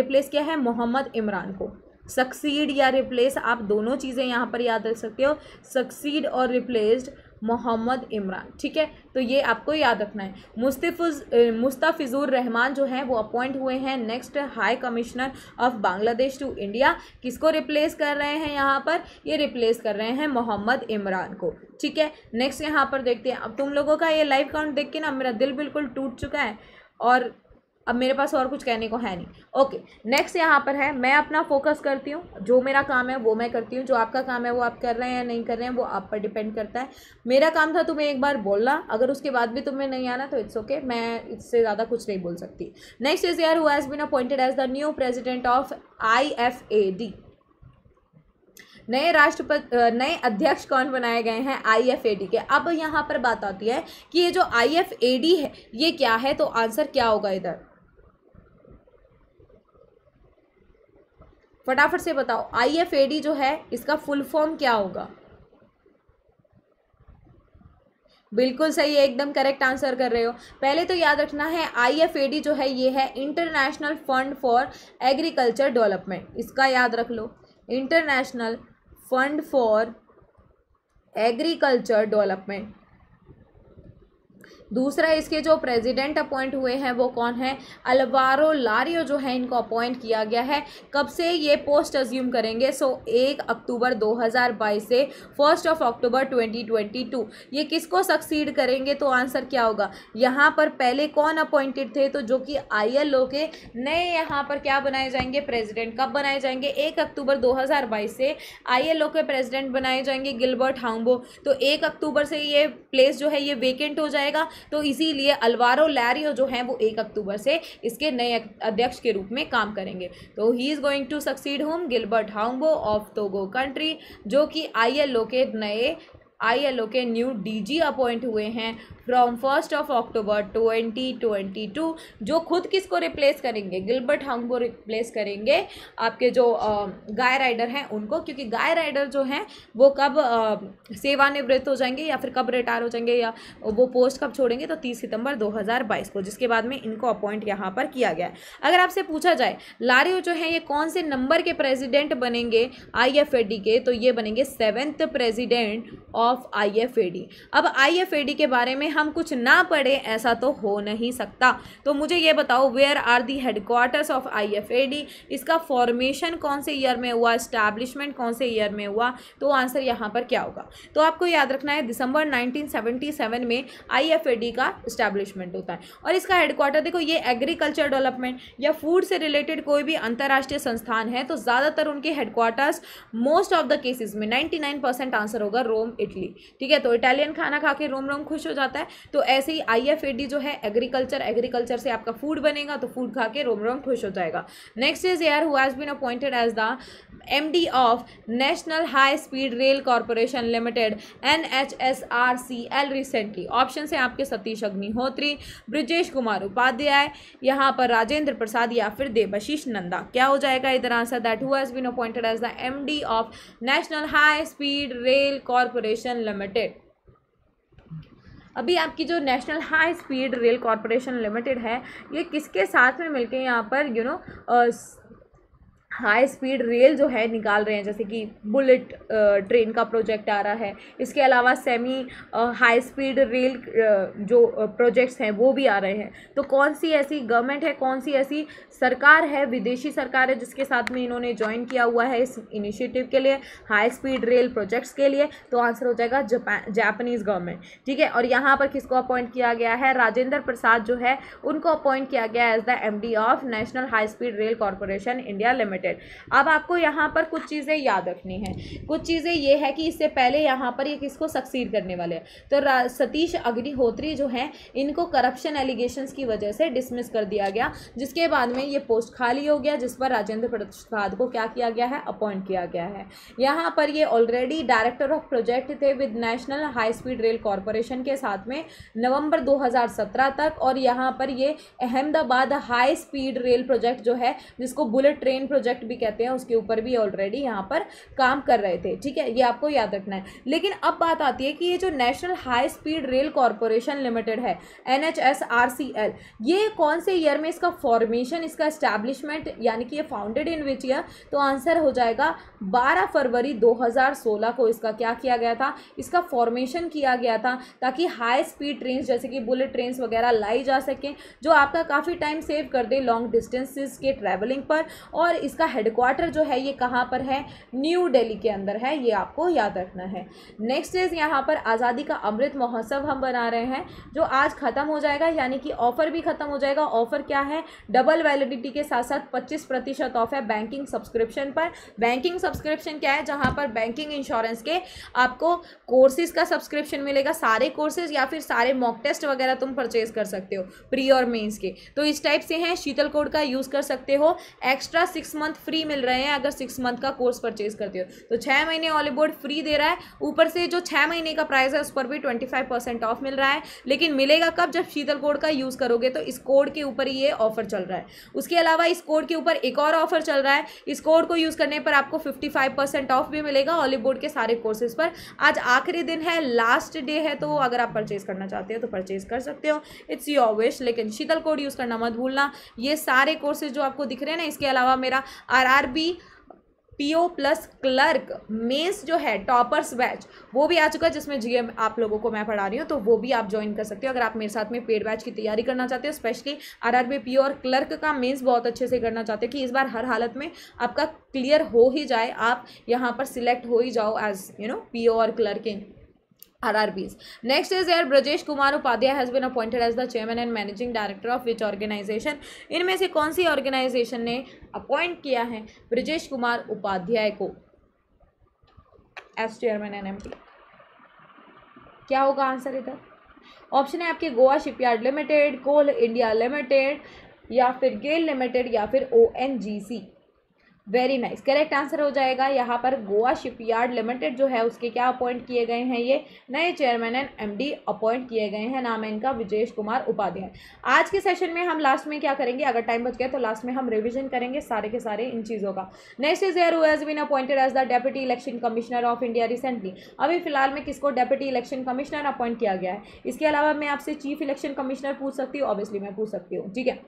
रिप्लेस किया है, मोहम्मद इमरान को। सक्सीड या रिप्लेस आप दोनों चीज़ें यहाँ पर याद रख सकते हो, सक्सीड और रिप्लेस्ड मोहम्मद इमरान, ठीक है। तो ये आपको याद रखना है। मुस्तफिज मुस्तफिजुर रहमान जो हैं वो अपॉइंट हुए हैं next high commissioner of Bangladesh to India. किसको रिप्लेस कर रहे हैं यहाँ पर, ये रिप्लेस कर रहे हैं मोहम्मद इमरान को, ठीक है। नेक्स्ट यहाँ पर देखते हैं। अब तुम लोगों का ये लाइव काउंट देख के ना मेरा दिल बिल्कुल टूट चुका है और अब मेरे पास और कुछ कहने को है नहीं। ओके, नेक्स्ट यहाँ पर है मैं अपना फोकस करती हूँ, जो मेरा काम है वो मैं करती हूँ, जो आपका काम है वो आप कर रहे हैं या नहीं कर रहे हैं वो आप पर डिपेंड करता है। मेरा काम था तुम्हें एक बार बोलना, अगर उसके बाद भी तुम्हें नहीं आना तो इट्स ओके okay, मैं इससे ज़्यादा कुछ नहीं बोल सकती। Next is here who has been appointed as the new president of I F A D. नए राष्ट्रपति नए अध्यक्ष कौन बनाए गए हैं आईएफएडी के। अब यहाँ पर बात आती है कि ये जो आईएफएडी है ये क्या है, तो आंसर क्या होगा इधर फटाफट से बताओ। आईएफएडी जो है इसका फुल फॉर्म क्या होगा। बिल्कुल सही है, एकदम करेक्ट आंसर कर रहे हो। पहले तो याद रखना है आईएफएडी जो है ये है international fund for agriculture development, इसका याद रख लो, international fund for agriculture development. दूसरा, इसके जो प्रेसिडेंट अपॉइंट हुए हैं वो कौन है, अल्वारो लारियो जो है इनको अपॉइंट किया गया है। कब से ये पोस्ट अज्यूम करेंगे, सो एक अक्टूबर दो हज़ार बाईस से first of October twenty twenty two. ये किसको सक्सीड करेंगे, तो आंसर क्या होगा, यहाँ पर पहले कौन अपॉइंटेड थे, तो जो कि आईएलओ के नए यहाँ पर क्या बनाए जाएंगे, प्रेजिडेंट। कब बनाए जाएंगे, एक अक्टूबर दो हज़ार बाईस से आईएलओ के प्रेजिडेंट बनाए जाएंगे गिलबर्ट हाउंबो। तो एक अक्टूबर से ये प्लेस जो है ये वेकेंट हो जाएगा, तो इसीलिए अल्वारो लैरियो जो हैं वो एक अक्टूबर से इसके नए अध्यक्ष के रूप में काम करेंगे। तो he is going to succeed होम Gilbert Houngbo of Togo country, जो कि आईएलओ के नए आईएलओ के न्यू डीजी अपॉइंट हुए हैं from first of October twenty twenty two. जो खुद किसको रिप्लेस करेंगे, गिलबर्ट हाउंबो रिप्लेस करेंगे आपके जो गाय राइडर हैं उनको, क्योंकि गाय राइडर जो हैं वो कब सेवानिवृत्त हो जाएंगे या फिर कब रिटायर हो जाएंगे या वो पोस्ट कब छोड़ेंगे, तो तीस सितंबर दो हज़ार बाईस को, जिसके बाद में इनको अपॉइंट यहाँ पर किया गया है। अगर आपसे पूछा जाए लारियो जो है ये कौन से नंबर के प्रेजिडेंट बनेंगे आई एफ ए डी के, तो ये बनेंगे seventh president of I F A D. अब आई एफ ए डी के बारे में हम कुछ ना पढ़े, ऐसा तो हो नहीं सकता। तो मुझे ये बताओ, where are the headquarters of I F A D, इसका फॉर्मेशन कौन से ईयर में हुआ, एस्टैब्लिशमेंट कौन से ईयर में हुआ, तो आंसर यहाँ पर क्या होगा? तो आपको याद रखना है दिसंबर नाइनटीन सेवेंटी सेवन में आई एफ ए डी का एस्टैब्लिशमेंट होता है। और इसका हेडक्वार्टर देखो, ये एग्रीकल्चर डेवलपमेंट या फूड से रिलेटेड कोई भी अंतर्राष्ट्रीय संस्थान है तो ज़्यादातर उनके headquarters most of the cases में निन्यानवे परसेंट आंसर होगा रोम, इटली। ठीक है, तो इटालियन खाना खा के रोम रोम खुश हो जाता है। तो ऐसे ही आई एफ ए डी जो है एग्रीकल्चर, एग्रीकल्चर से आपका फूड बनेगा तो फूड खा के रोम रोम खुश हो जाएगा। Next is here who has been appointed as the M D of national high speed rail corporation Limited N H S R C L recently. Option है आपके सतीश अग्निहोत्री, ब्रिजेश कुमार उपाध्याय, यहाँ पर राजेंद्र प्रसाद या फिर देवाशीष नंदा। क्या हो जाएगा इधर answer? That who has been appointed as the M D of national high speed rail corporation limited. अभी आपकी जो national high speed rail corporation limited है, ये किसके साथ में मिलके यहाँ पर you know high speed rail जो है निकाल रहे हैं, जैसे कि बुलेट ट्रेन का प्रोजेक्ट आ रहा है, इसके अलावा सेमी हाई स्पीड रेल जो प्रोजेक्ट्स हैं वो भी आ रहे हैं। तो कौन सी ऐसी गवर्नमेंट है, कौन सी ऐसी सरकार है, विदेशी सरकार है जिसके साथ में इन्होंने ज्वाइन किया हुआ है इस इनिशिएटिव के लिए, हाई स्पीड रेल प्रोजेक्ट्स के लिए? तो आंसर हो जाएगा जापान, जापानीज़ गवर्नमेंट। ठीक है, और यहाँ पर किसको अपॉइंट किया गया है? राजेंद्र प्रसाद जो है उनको अपॉइंट किया गया as the M D of national high speed rail corporation India limited. अब आपको यहाँ पर कुछ चीज़ें याद रखनी है, कुछ चीज़ें ये है कि इससे पहले यहाँ पर ये किसको सक्सीड करने वाले हैं। तो सतीश अग्निहोत्री जो हैं इनको करप्शन एलिगेशंस की वजह से डिसमिस कर दिया गया, जिसके बाद में ये पोस्ट खाली हो गया, जिस पर राजेंद्र प्रसाद को क्या किया गया है? अपॉइंट किया गया है। यहाँ पर ये ऑलरेडी डायरेक्टर ऑफ प्रोजेक्ट थे with national high speed rail corporation के साथ में नवंबर दो हज़ार सत्रह तक, और यहाँ पर ये Ahmedabad high speed rail project जो है, जिसको बुलेट ट्रेन प्रोजेक्ट भी कहते हैं, उसके ऊपर भी ऑलरेडी यहां पर काम कर रहे थे। ठीक है, ये आपको याद रखना है। लेकिन अब बात आती है कि ये जो national high speed rail corporation limited है N H S R C L, ये कौन से ईयर में इसका फॉर्मेशन, इसका एस्टैब्लिशमेंट, यानी कि ये फाउंडेड इन विच ईयर? तो आंसर हो जाएगा बारह फरवरी दो हज़ार सोलह को इसका क्या किया गया था, इसका फॉर्मेशन किया गया था, ताकि हाई स्पीड ट्रेन जैसे कि बुलेट ट्रेन वगैरह लाई जा सकें, जो आपका काफ़ी टाइम सेव कर दे लॉन्ग डिस्टेंसेस के ट्रैवलिंग पर। और इसका हेडक्वार्टर जो है ये कहाँ पर है? न्यू दिल्ली के अंदर है, ये आपको याद रखना है। नेक्स्ट इज यहाँ पर आज़ादी का अमृत महोत्सव हम बना रहे हैं, जो आज ख़त्म हो जाएगा, यानी कि ऑफर भी ख़त्म हो जाएगा। ऑफर क्या है? डबल वैलिडिटी के साथ साथ पच्चीस प्रतिशत ऑफ है बैंकिंग सब्सक्रिप्शन पर। बैंकिंग सब्सक्रिप्शन क्या है? जहाँ पर बैंकिंग इंश्योरेंस के आपको कोर्सेज का सब्सक्रिप्शन मिलेगा, सारे कोर्सेज या फिर सारे मॉक टेस्ट वगैरह तुम परचेज कर सकते हो प्री और मेन्स के। तो इस टाइप से हैं, शीतल कोड का यूज़ कर सकते हो। एक्स्ट्रा सिक्स मंथ फ्री मिल रहे हैं अगर सिक्स मंथ का कोर्स परचेज करते हो तो। छः महीने ऑलीवुड फ्री दे रहा है, ऊपर से जो छः महीने का प्राइस है उस पर भी ट्वेंटी फाइव परसेंट ऑफ मिल रहा है। लेकिन मिलेगा कब? जब शीतल कोड का यूज़ करोगे। तो इस कोड के ऊपर ये ऑफर चल रहा है। उसके अलावा इस कोड के ऊपर एक और ऑफर चल रहा है, इस कोड को यूज़ करने पर आपको फिफ्टी फाइव परसेंट ऑफ भी मिलेगा ऑलीवुड के सारे कोर्सेज पर। आज आखिरी दिन है, लास्ट डे है, तो अगर आप परचेज करना चाहते हो तो परचेज कर सकते हो, इट्स योर विश। लेकिन शीतल कोड यूज़ करना मत भूलना। ये सारे कोर्सेज जो आपको दिख रहे हैं ना, इसके अलावा मेरा R R B, PO plus clerk, mains जो है टॉपर्स बैच वो भी आ चुका है, जिसमें जीएम आप लोगों को मैं पढ़ा रही हूँ, तो वो भी आप ज्वाइन कर सकते हो अगर आप मेरे साथ में पेड बैच की तैयारी करना चाहते हो। स्पेशली आरआरबी, पीओ और क्लर्क का मेंस बहुत अच्छे से करना चाहते हो कि इस बार हर हालत में आपका क्लियर हो ही जाए, आप यहाँ पर सिलेक्ट हो ही जाओ एज यू नो पीओ और clerking R R Bs. Next is here Brajesh Kumar Upadhyay has been appointed as the chairman and managing director of which organisation. इनमें से कौन सी ऑर्गेनाइजेशन ने अपॉइंट किया है ब्रजेश कुमार उपाध्याय को as chairman and M P? क्या होगा आंसर इधर? ऑप्शन है आपके गोवा शिपयार्ड लिमिटेड, कोल इंडिया लिमिटेड, या फिर गेल लिमिटेड, या फिर O N G C. Very nice, correct answer हो जाएगा यहाँ पर गोवा शिपयार्ड लिमिटेड जो है उसके क्या अपॉइंट किए गए हैं, ये नए चेयरमैन एंड एमडी अपॉइंट किए गए हैं। नाम है इनका ब्रजेश कुमार उपाध्याय। आज के सेशन में हम लास्ट में क्या करेंगे, अगर टाइम बच गया तो लास्ट में हम रिवीजन करेंगे सारे के सारे इन चीज़ों का। Next is there who has been appointed as the deputy election commissioner of India recently. अभी फिलहाल में किसको डेप्यूटी इलेक्शन कमिश्नर अपॉइंट किया गया है। इसके अलावा मैं आपसे चीफ इलेक्शन कमिश्नर पूछ सकती हूँ, ऑब्वियसली मैं पूछ सकती हूँ। ठीक है,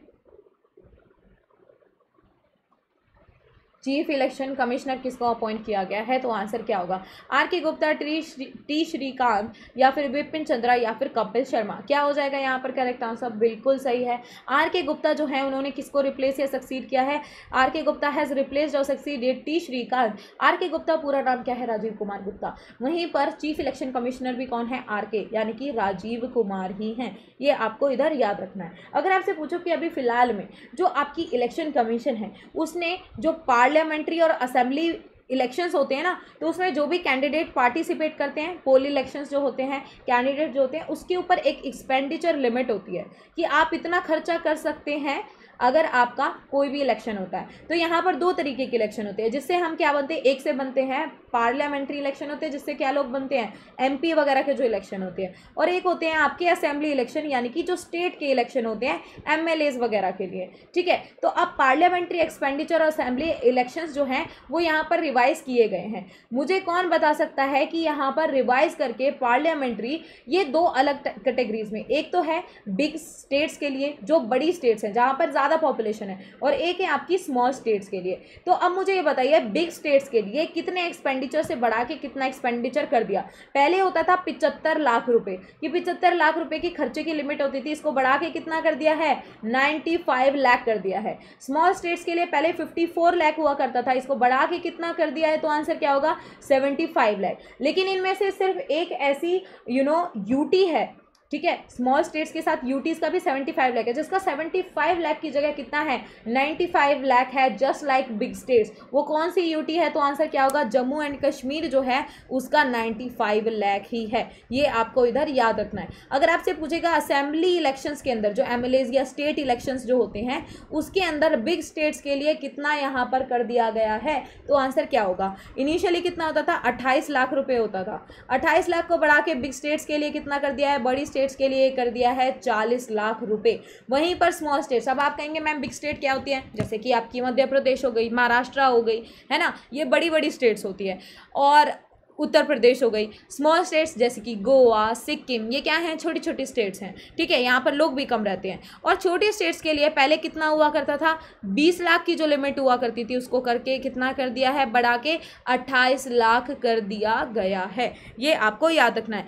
चीफ इलेक्शन कमिश्नर किसको अपॉइंट किया गया है, तो आंसर क्या होगा? Are K Gupta, T T Shrikant या फिर विपिन चंद्रा या फिर कपिल शर्मा, क्या हो जाएगा यहाँ पर करेक्ट आंसर? बिल्कुल सही है। आर के गुप्ता जो है उन्होंने किसको रिप्लेस या सक्सीड किया है? R K Gupta has replaced और succeeded T Srikanth. R K Gupta पूरा नाम क्या है? राजीव कुमार गुप्ता। वहीं पर चीफ इलेक्शन कमिश्नर भी कौन है? आर के, यानी कि राजीव कुमार ही हैं। ये आपको इधर याद रखना है। अगर आपसे पूछो कि अभी फिलहाल में जो आपकी इलेक्शन कमीशन है उसने जो पार्लियामेंट्री और असेंबली इलेक्शंस होते हैं ना, तो उसमें जो भी कैंडिडेट पार्टिसिपेट करते हैं, पोल इलेक्शंस जो होते हैं, कैंडिडेट जो होते हैं, उसके ऊपर एक एक्सपेंडिचर लिमिट होती है कि आप इतना खर्चा कर सकते हैं अगर आपका कोई भी इलेक्शन होता है। तो यहाँ पर दो तरीके के इलेक्शन होते हैं जिससे हम क्या बनते हैं, एक से बनते हैं पार्लियामेंट्री इलेक्शन होते हैं जिससे क्या लोग बनते हैं एमपी वगैरह के जो इलेक्शन होते हैं, और एक होते हैं आपके असेंबली इलेक्शन यानी कि जो स्टेट के इलेक्शन होते हैं एमएलएज वगैरह के लिए। ठीक है, तो अब पार्लियामेंट्री एक्सपेंडिचर और असेंबली इलेक्शंस जो हैं वो यहाँ पर रिवाइज किए गए हैं। मुझे कौन बता सकता है कि यहाँ पर रिवाइज करके पार्लियामेंट्री ये दो अलग कैटेगरीज में, एक तो है बिग स्टेट्स के लिए जो बड़ी स्टेट्स हैं जहाँ पर ज़्यादा पॉपुलेशन है, और एक है आपकी स्मॉल स्टेट्स के लिए। तो अब मुझे ये बताइए बिग स्टेट्स के लिए कितने एक्सपेंडिचर से बढ़ा के कितना एक्सपेंडिचर कर दिया? पहले होता था पिचहत्तर लाख रुपए कि पिचहत्तर लाख रुपए की खर्चे की लिमिट होती थी, इसको बढ़ा के कितना कर दिया है? पचानवे लाख कर दिया है। स्मॉल स्टेट्स के लिए पहले चौवन लाख हुआ करता था, इसको बढ़ा के कितना कर दिया है? तो आंसर क्या होगा? पचहत्तर लाख। लेकिन इनमें से सिर्फ एक ऐसी यू नो यूटी है, ठीक है, स्मॉल स्टेट्स के साथ यूटीज़ का भी पचहत्तर लाख है जिसका पचहत्तर लाख की जगह कितना है? पचानवे लाख है, जस्ट लाइक बिग स्टेट्स। वो कौन सी यूटी है? तो आंसर क्या होगा? जम्मू एंड कश्मीर जो है उसका पचानवे लाख ही है। ये आपको इधर याद रखना है। अगर आपसे पूछेगा असेंबली इलेक्शंस के अंदर जो एमएलएज या स्टेट इलेक्शंस जो होते हैं उसके अंदर बिग स्टेट्स के लिए कितना यहाँ पर कर दिया गया है, तो आंसर क्या होगा? इनिशियली कितना होता था? अट्ठाईस लाख रुपये होता था। अट्ठाईस लाख को बढ़ा के बिग स्टेट्स के लिए कितना कर दिया है? बड़ी स्टेट्स के लिए कर दिया है चालीस लाख रुपए। वहीं पर स्मॉल स्टेट्स, अब आप कहेंगे मैम बिग स्टेट क्या होती है? जैसे कि आपकी मध्य प्रदेश हो गई, महाराष्ट्र हो गई, है ना, ये बड़ी बड़ी स्टेट्स होती है, और उत्तर प्रदेश हो गई। स्मॉल स्टेट्स जैसे कि गोवा, सिक्किम, ये क्या हैं? छोटी छोटी स्टेट्स हैं। ठीक है, यहाँ पर लोग भी कम रहते हैं। और छोटी स्टेट्स के लिए पहले कितना हुआ करता था? बीस लाख की जो लिमिट हुआ करती थी उसको करके कितना कर दिया है? बढ़ा के अट्ठाईस लाख कर दिया गया है। ये आपको याद रखना है।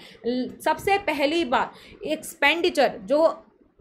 सबसे पहली बात एक्सपेंडिचर जो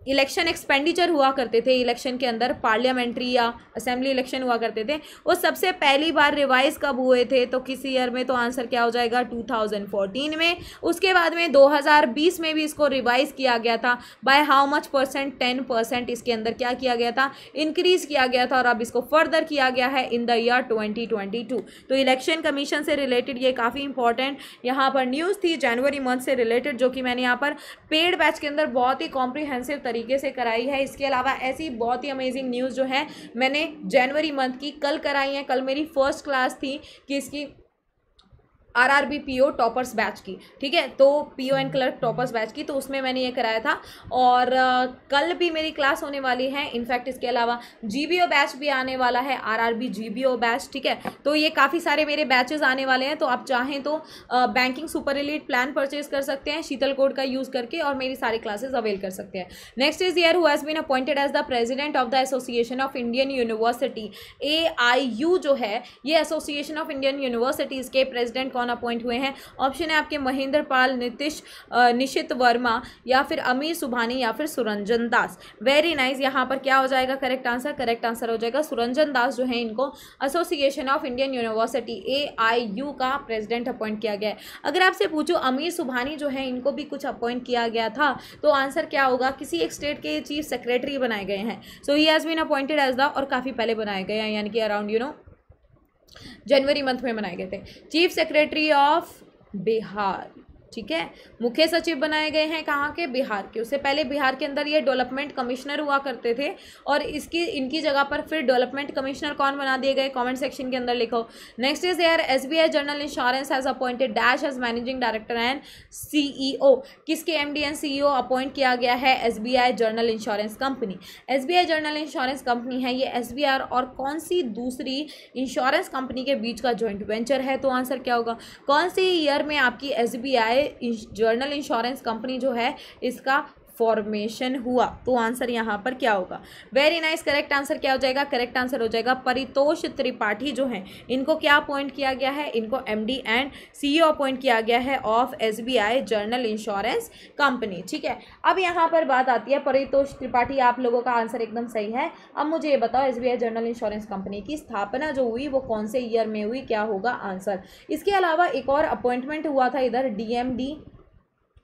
इलेक्शन एक्सपेंडिचर हुआ करते थे इलेक्शन के अंदर, पार्लियामेंट्री या असेंबली इलेक्शन हुआ करते थे, वो सबसे पहली बार रिवाइज कब हुए थे? तो किस ईयर में? तो आंसर क्या हो जाएगा? दो हज़ार चौदह में। उसके बाद में दो हज़ार बीस में भी इसको रिवाइज किया गया था। By how much percent? Ten percent इसके अंदर क्या किया गया था? इंक्रीज किया गया था, और अब इसको फर्दर किया गया है in the year twenty twenty two. तो इलेक्शन कमीशन से रिलेटेड ये काफ़ी इंपॉर्टेंट यहाँ पर न्यूज़ थी जनवरी मंथ से रिलेटेड, जो कि मैंने यहाँ पर पेड बैच के अंदर बहुत ही कॉम्प्रीहेंसिव तरीके से कराई है। इसके अलावा ऐसी बहुत ही अमेजिंग न्यूज़ जो है मैंने जनवरी मंथ की कल कराई है। कल मेरी फर्स्ट क्लास थी कि इसकी R R B P O toppers batch की, ठीक है, तो P O and clerk toppers batch की, तो उसमें मैंने ये कराया था। और आ, कल भी मेरी क्लास होने वाली है। इनफैक्ट इसके अलावा जी बी ओ बैच भी आने वाला है, R R B G B O batch, ठीक है, तो ये काफ़ी सारे मेरे बैचेस आने वाले हैं। तो आप चाहें तो आ, banking super elite plan purchase कर सकते हैं शीतल कोड का यूज़ करके, और मेरी सारी क्लासेज अवेल कर सकते हैं। Next is here who has been appointed as the president of the association of Indian university. A I U जो है ये एसोसिएशन ऑफ इंडियन यूनिवर्सिटीज़ के प्रेजिडेंट कौन अपॉइंट हुए हैं? ऑप्शन है आपके महेंद्र पाल, नितिश निशित वर्मा या फिर अमीर सुभानी या फिर सुरंजन दास। Very nice. यहाँ पर क्या हो जाएगा करेक्ट आंसर? करेक्ट आंसर हो जाएगा सुरंजन दास जो है इनको association of Indian university A I U का प्रेसिडेंट अपॉइंट किया गया है। अगर आपसे पूछो अमीर सुभानी जो है इनको भी कुछ अपॉइंट किया गया था, तो आंसर क्या होगा? किसी एक स्टेट के चीफ सेक्रेटरी बनाए गए हैं। So he has been appointed as the, और काफ़ी पहले बनाए गए हैं, यानी कि अराउंड यू नो जनवरी मंथ में बनाए गए थे। चीफ सेक्रेटरी ऑफ बिहार, ठीक है, मुख्य सचिव बनाए गए हैं कहाँ के? बिहार के। उससे पहले बिहार के अंदर ये डेवलपमेंट कमिश्नर हुआ करते थे, और इसकी इनकी जगह पर फिर डेवलपमेंट कमिश्नर कौन बना दिए गए? कमेंट सेक्शन के अंदर लिखो। Next is here S B I general insurance has appointed dash as managing director and CEO. किसके M D and CEO appoint किया गया है? S B I general insurance company. S B I general insurance company है ये S B आई और कौन सी दूसरी insurance company के बीच का जॉइंट वेंचर है? तो आंसर क्या होगा? कौन सी ईयर में आपकी S B I general insurance company जो है इसका फॉर्मेशन हुआ। तो आंसर यहाँ पर क्या होगा? वेरी नाइस, करेक्ट आंसर क्या हो जाएगा? करेक्ट आंसर हो जाएगा परितोष त्रिपाठी जो हैं इनको क्या अपॉइंट किया गया है? इनको एमडी एंड सीईओ अपॉइंट किया गया है of SBI general insurance company. ठीक है, अब यहाँ पर बात आती है परितोष त्रिपाठी, आप लोगों का आंसर एकदम सही है। अब मुझे ये बताओ एसबीआई जनरल इंश्योरेंस कंपनी की स्थापना जो हुई वो कौन से ईयर में हुई, क्या होगा आंसर? इसके अलावा एक और अपॉइंटमेंट हुआ था, इधर डीएमडी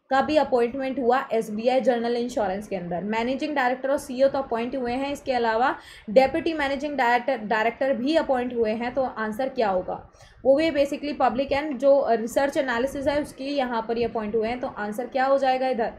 का भी अपॉइंटमेंट हुआ एसबीआई जनरल इंश्योरेंस के अंदर। मैनेजिंग डायरेक्टर और सीईओ तो अपॉइंट हुए हैं, इसके अलावा डेप्यूटी मैनेजिंग डायरेक्टर डायरेक्टर भी अपॉइंट हुए हैं। तो आंसर क्या होगा? वो भी बेसिकली पब्लिक एंड जो रिसर्च एनालिसिस है उसके लिए यहाँ पर ये अपॉइंट हुए हैं। तो आंसर क्या हो जाएगा इधर?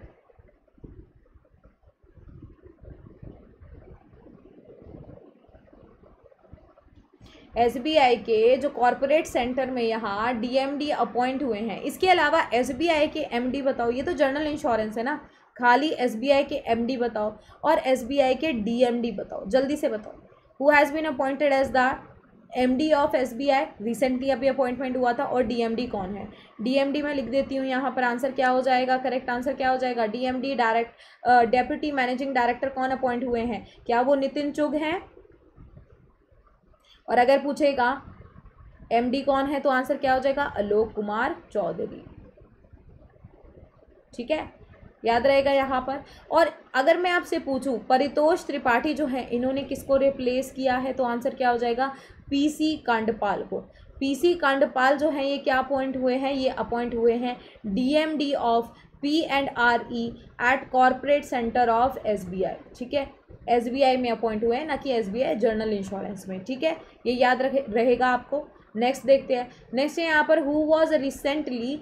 एसबीआई के जो कॉरपोरेट सेंटर में यहाँ डीएमडी अपॉइंट हुए हैं। इसके अलावा एसबीआई के एमडी बताओ, ये तो जनरल इंश्योरेंस है ना, खाली एसबीआई के एमडी बताओ और एसबीआई के डीएमडी बताओ, जल्दी से बताओ। Who has been appointed as the MD of SBI? Recently अभी अपॉइंटमेंट हुआ था। और डीएमडी कौन है? डीएमडी मैं लिख देती हूँ यहाँ पर, आंसर क्या हो जाएगा? करेक्ट आंसर क्या हो जाएगा? DMD direct deputy managing director कौन अपॉइंट हुए हैं? क्या वो नितिन चुग हैं? और अगर पूछेगा एमडी कौन है तो आंसर क्या हो जाएगा? आलोक कुमार चौधरी। ठीक है, याद रहेगा यहाँ पर। और अगर मैं आपसे पूछूं परितोष त्रिपाठी जो है इन्होंने किसको रिप्लेस किया है तो आंसर क्या हो जाएगा? पीसी कांडपाल को। पीसी कांडपाल जो है ये क्या अपॉइंट हुए हैं? ये अपॉइंट हुए हैं DMD of P and R E at corporate centre of SBI. ठीक है, एसबीआई में अपॉइंट हुए हैं, ना कि एसबीआई जनरल इंश्योरेंस में। ठीक है, ये याद रखे रहेगा आपको। नेक्स्ट देखते हैं, नेक्स्ट है यहाँ पर who was recently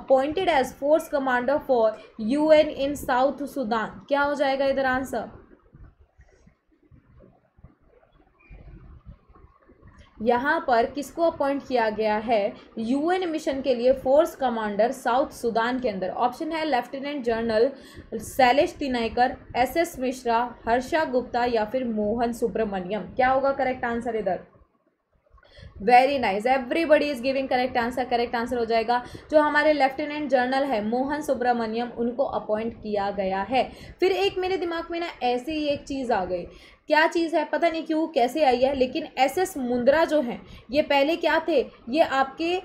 appointed as force commander for UN in south Sudan. क्या हो जाएगा इधर आंसर? यहाँ पर किसको अपॉइंट किया गया है यूएन मिशन के लिए फोर्स कमांडर साउथ सुडान के अंदर? ऑप्शन है lieutenant general Shailesh Tinaikar, S S Mishra, Harsha Gupta या फिर मोहन सुब्रमण्यम। क्या होगा करेक्ट आंसर इधर? Very nice, everybody is giving correct answer. Correct answer हो जाएगा जो हमारे लेफ्टिनेंट जनरल है मोहन सुब्रमण्यम, उनको अपॉइंट किया गया है। फिर एक मेरे दिमाग में ना ऐसी ही एक चीज़ आ गई, क्या चीज़ है पता नहीं क्यों कैसे आई है, लेकिन एस एस मुंद्रा जो हैं ये पहले क्या थे? ये आपके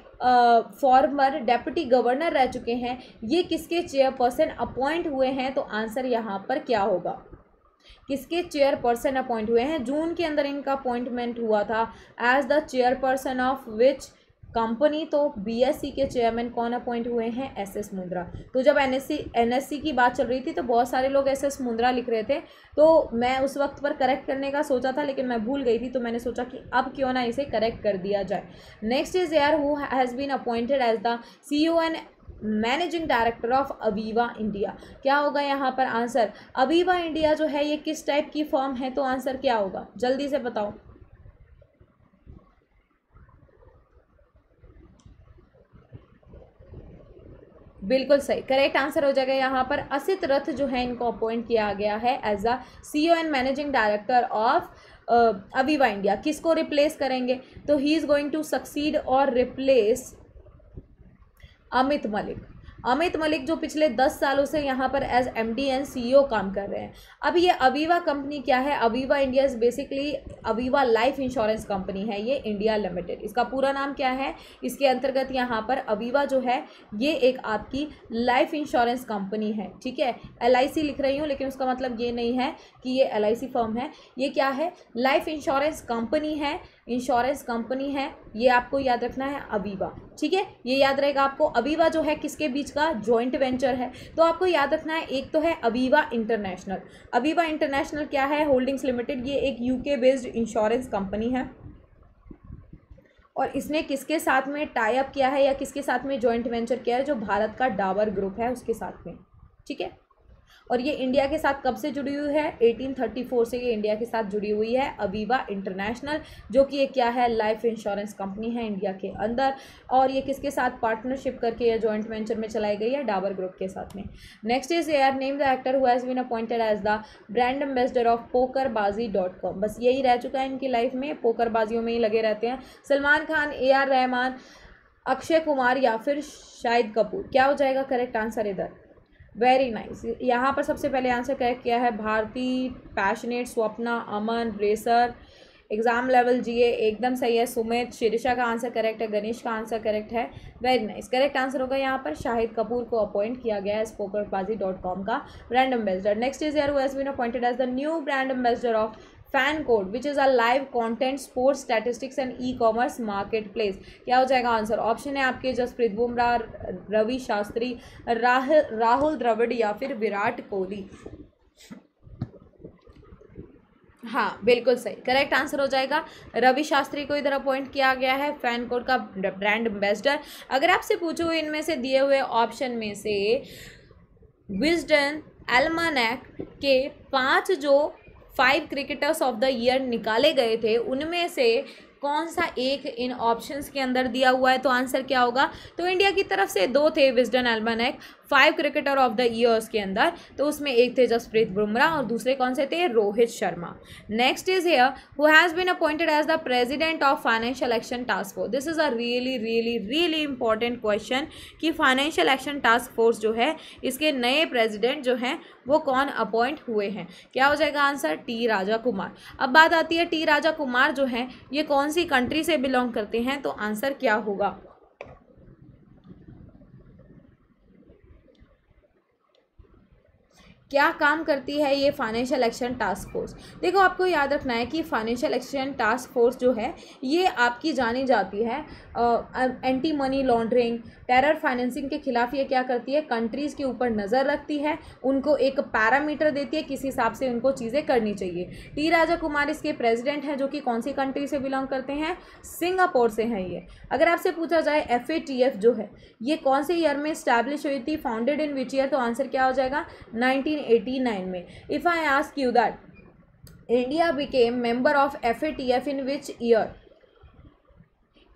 फॉर्मर डेप्यूटी गवर्नर रह चुके हैं। ये किसके चेयरपर्सन अपॉइंट हुए हैं? तो आंसर यहाँ पर क्या होगा? किसके चेयरपर्सन अपॉइंट हुए हैं? जून के अंदर इनका अपॉइंटमेंट हुआ था as the chairperson of which company. तो बीएससी के चेयरमैन कौन अपॉइंट हुए हैं? S S Mundra. तो जब एनएससी एनएससी की बात चल रही थी तो बहुत सारे लोग एस एस मुंद्रा लिख रहे थे, तो मैं उस वक्त पर करेक्ट करने का सोचा था लेकिन मैं भूल गई थी, तो मैंने सोचा कि अब क्यों ना इसे करेक्ट कर दिया जाए। Next is here who has been appointed as the CEO and managing director of Aviva India. क्या होगा यहाँ पर आंसर? अवीवा इंडिया जो है ये किस टाइप की फॉर्म है? तो आंसर क्या होगा? जल्दी से बताओ। बिल्कुल सही, करेक्ट आंसर हो जाएगा यहाँ पर असित रथ जो है इनको अपॉइंट किया गया है as a CEO and managing director of Aviva India. किसको रिप्लेस करेंगे? तो he is going to succeed और रिप्लेस अमित मलिक। अमित मलिक जो पिछले दस सालों से यहाँ पर एज एमडी एंड सीईओ काम कर रहे हैं। अब ये अवीवा कंपनी क्या है? Aviva India is basically Aviva life insurance company है ये इंडिया लिमिटेड, इसका पूरा नाम क्या है? इसके अंतर्गत यहाँ पर अवीवा जो है ये एक आपकी लाइफ इंश्योरेंस कंपनी है। ठीक है, एल आई सी लिख रही हूँ लेकिन उसका मतलब ये नहीं है कि ये एल आई सी फर्म है, ये क्या है? लाइफ इंश्योरेंस कंपनी है, इंश्योरेंस कंपनी है, ये आपको याद रखना है अवीवा। ठीक है, ये याद रहेगा आपको। अवीवा जो है किसके बीच का जॉइंट वेंचर है? तो आपको याद रखना है, एक तो है अवीवा इंटरनेशनल। अवीवा इंटरनेशनल क्या है? होल्डिंग्स लिमिटेड, ये एक यूके बेस्ड इंश्योरेंस कंपनी है और इसने किसके साथ में टाई अप किया है या किसके साथ में जॉइंट वेंचर किया है? जो भारत का डाबर ग्रुप है उसके साथ में। ठीक है, और ये इंडिया के साथ कब से जुड़ी हुई है? अठारह सौ चौंतीस से ये इंडिया के साथ जुड़ी हुई है अवीवा इंटरनेशनल, जो कि ये क्या है? लाइफ इंश्योरेंस कंपनी है इंडिया के अंदर। और ये किसके साथ पार्टनरशिप करके ये जॉइंट वेंचर में चलाई गई है? डाबर ग्रुप के साथ में। Next is here name the actor who has been appointed as the brand ambassador of PokerBaazi dot com. बस यही रह चुका है इनकी लाइफ में, पोकरबाजियों में ही लगे रहते हैं। सलमान खान, ए आर रहमान, अक्षय कुमार या फिर शाहिद कपूर। क्या हो जाएगा करेक्ट आंसर इधर? Very nice nice. यहाँ पर सबसे पहले आंसर करेक्ट किया है Bharti, passionate, Swapna, Aman, racer, exam level जीए एकदम सही है, सुमित, शीर्षा का आंसर करेक्ट है, गणेश का आंसर करेक्ट है, very nice nice. Correct answer होगा यहाँ पर शाहिद कपूर को अपॉइंट किया गया है स्पोकरबाजी डॉट कॉम का brand ambassador. Next is here has been appointed as the new brand ambassador of FanCode, which is a live content, sports statistics and e-commerce marketplace. क्या हो जाएगा आंसर? ऑप्शन है आपके जसप्रीत बुमराह, रवि शास्त्री, राह, राहुल द्रविड़ या फिर विराट कोहली. हाँ बिल्कुल सही, करेक्ट आंसर हो जाएगा रवि शास्त्री को इधर अपॉइंट किया गया है FanCode का ब्रांड एम्बेसडर. अगर आपसे पूछो इनमें से दिए हुए ऑप्शन में से विजडन एल्मानेक के पांच जो five cricketers of the year निकाले गए थे उनमें से कौन सा एक इन ऑप्शंस के अंदर दिया हुआ है, तो आंसर क्या होगा? तो इंडिया की तरफ से दो थे Wisden almanack five cricketer of the years के अंदर, तो उसमें एक थे जसप्रीत बुमराह और दूसरे कौन से थे? Rohit Sharma. Next is here who has been appointed as the president of financial action task force. This is a really really really important question कि फाइनेंशियल एक्शन टास्क फोर्स जो है इसके नए प्रेसिडेंट जो हैं वो कौन अपॉइंट हुए हैं. क्या हो जाएगा आंसर? टी राजा कुमार. अब बात आती है टी राजा कुमार जो हैं ये कौन सी कंट्री से बिलोंग करते हैं, तो आंसर क्या होगा? क्या काम करती है ये फाइनेंशियल एक्शन टास्क फोर्स? देखो आपको याद रखना है कि फाइनेंशियल एक्शन टास्क फोर्स जो है ये आपकी जानी जाती है anti money laundering, terror financing के खिलाफ. ये क्या करती है? कंट्रीज़ के ऊपर नज़र रखती है, उनको एक पैरामीटर देती है किस हिसाब से उनको चीज़ें करनी चाहिए. टी राजा कुमार इसके प्रेसिडेंट हैं जो कि कौन सी कंट्री से बिलोंग करते हैं? सिंगापुर से हैं ये. अगर आपसे पूछा जाए एफ ए टी एफ जो है ये कौन से ईयर में इस्टेब्लिश हुई थी, फाउंडेड इन विच ईयर, तो आंसर क्या हो जाएगा? नाइनटीन एटी नाइन में. If I ask you that India became member of F A T F in which year,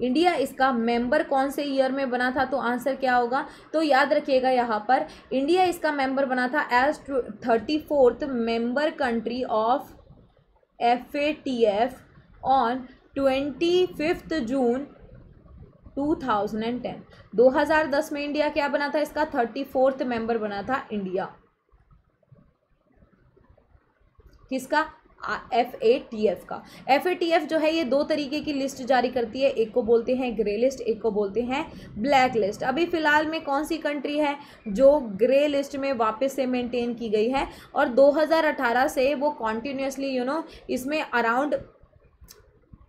India इसका मेंबर कौन से ईयर में बना था, तो आंसर क्या होगा? तो याद रखिएगा यहाँ पर इंडिया इसका मेंबर बना था as thirty fourth member country of F A T F on twenty fifth June two thousand ten. दो हज़ार दस में इंडिया क्या बना था? इसका थर्टी फोर्थ मेंबर बना था इंडिया. किसका? एफ ए टी एफ का. एफ ए टी एफ जो है ये दो तरीके की लिस्ट जारी करती है, एक को बोलते हैं ग्रे लिस्ट, एक को बोलते हैं ब्लैक लिस्ट. अभी फ़िलहाल में कौन सी कंट्री है जो ग्रे लिस्ट में वापस से मेंटेन की गई है, और दो हज़ार अठारह से वो कॉन्टीन्यूसली यू नो इसमें अराउंड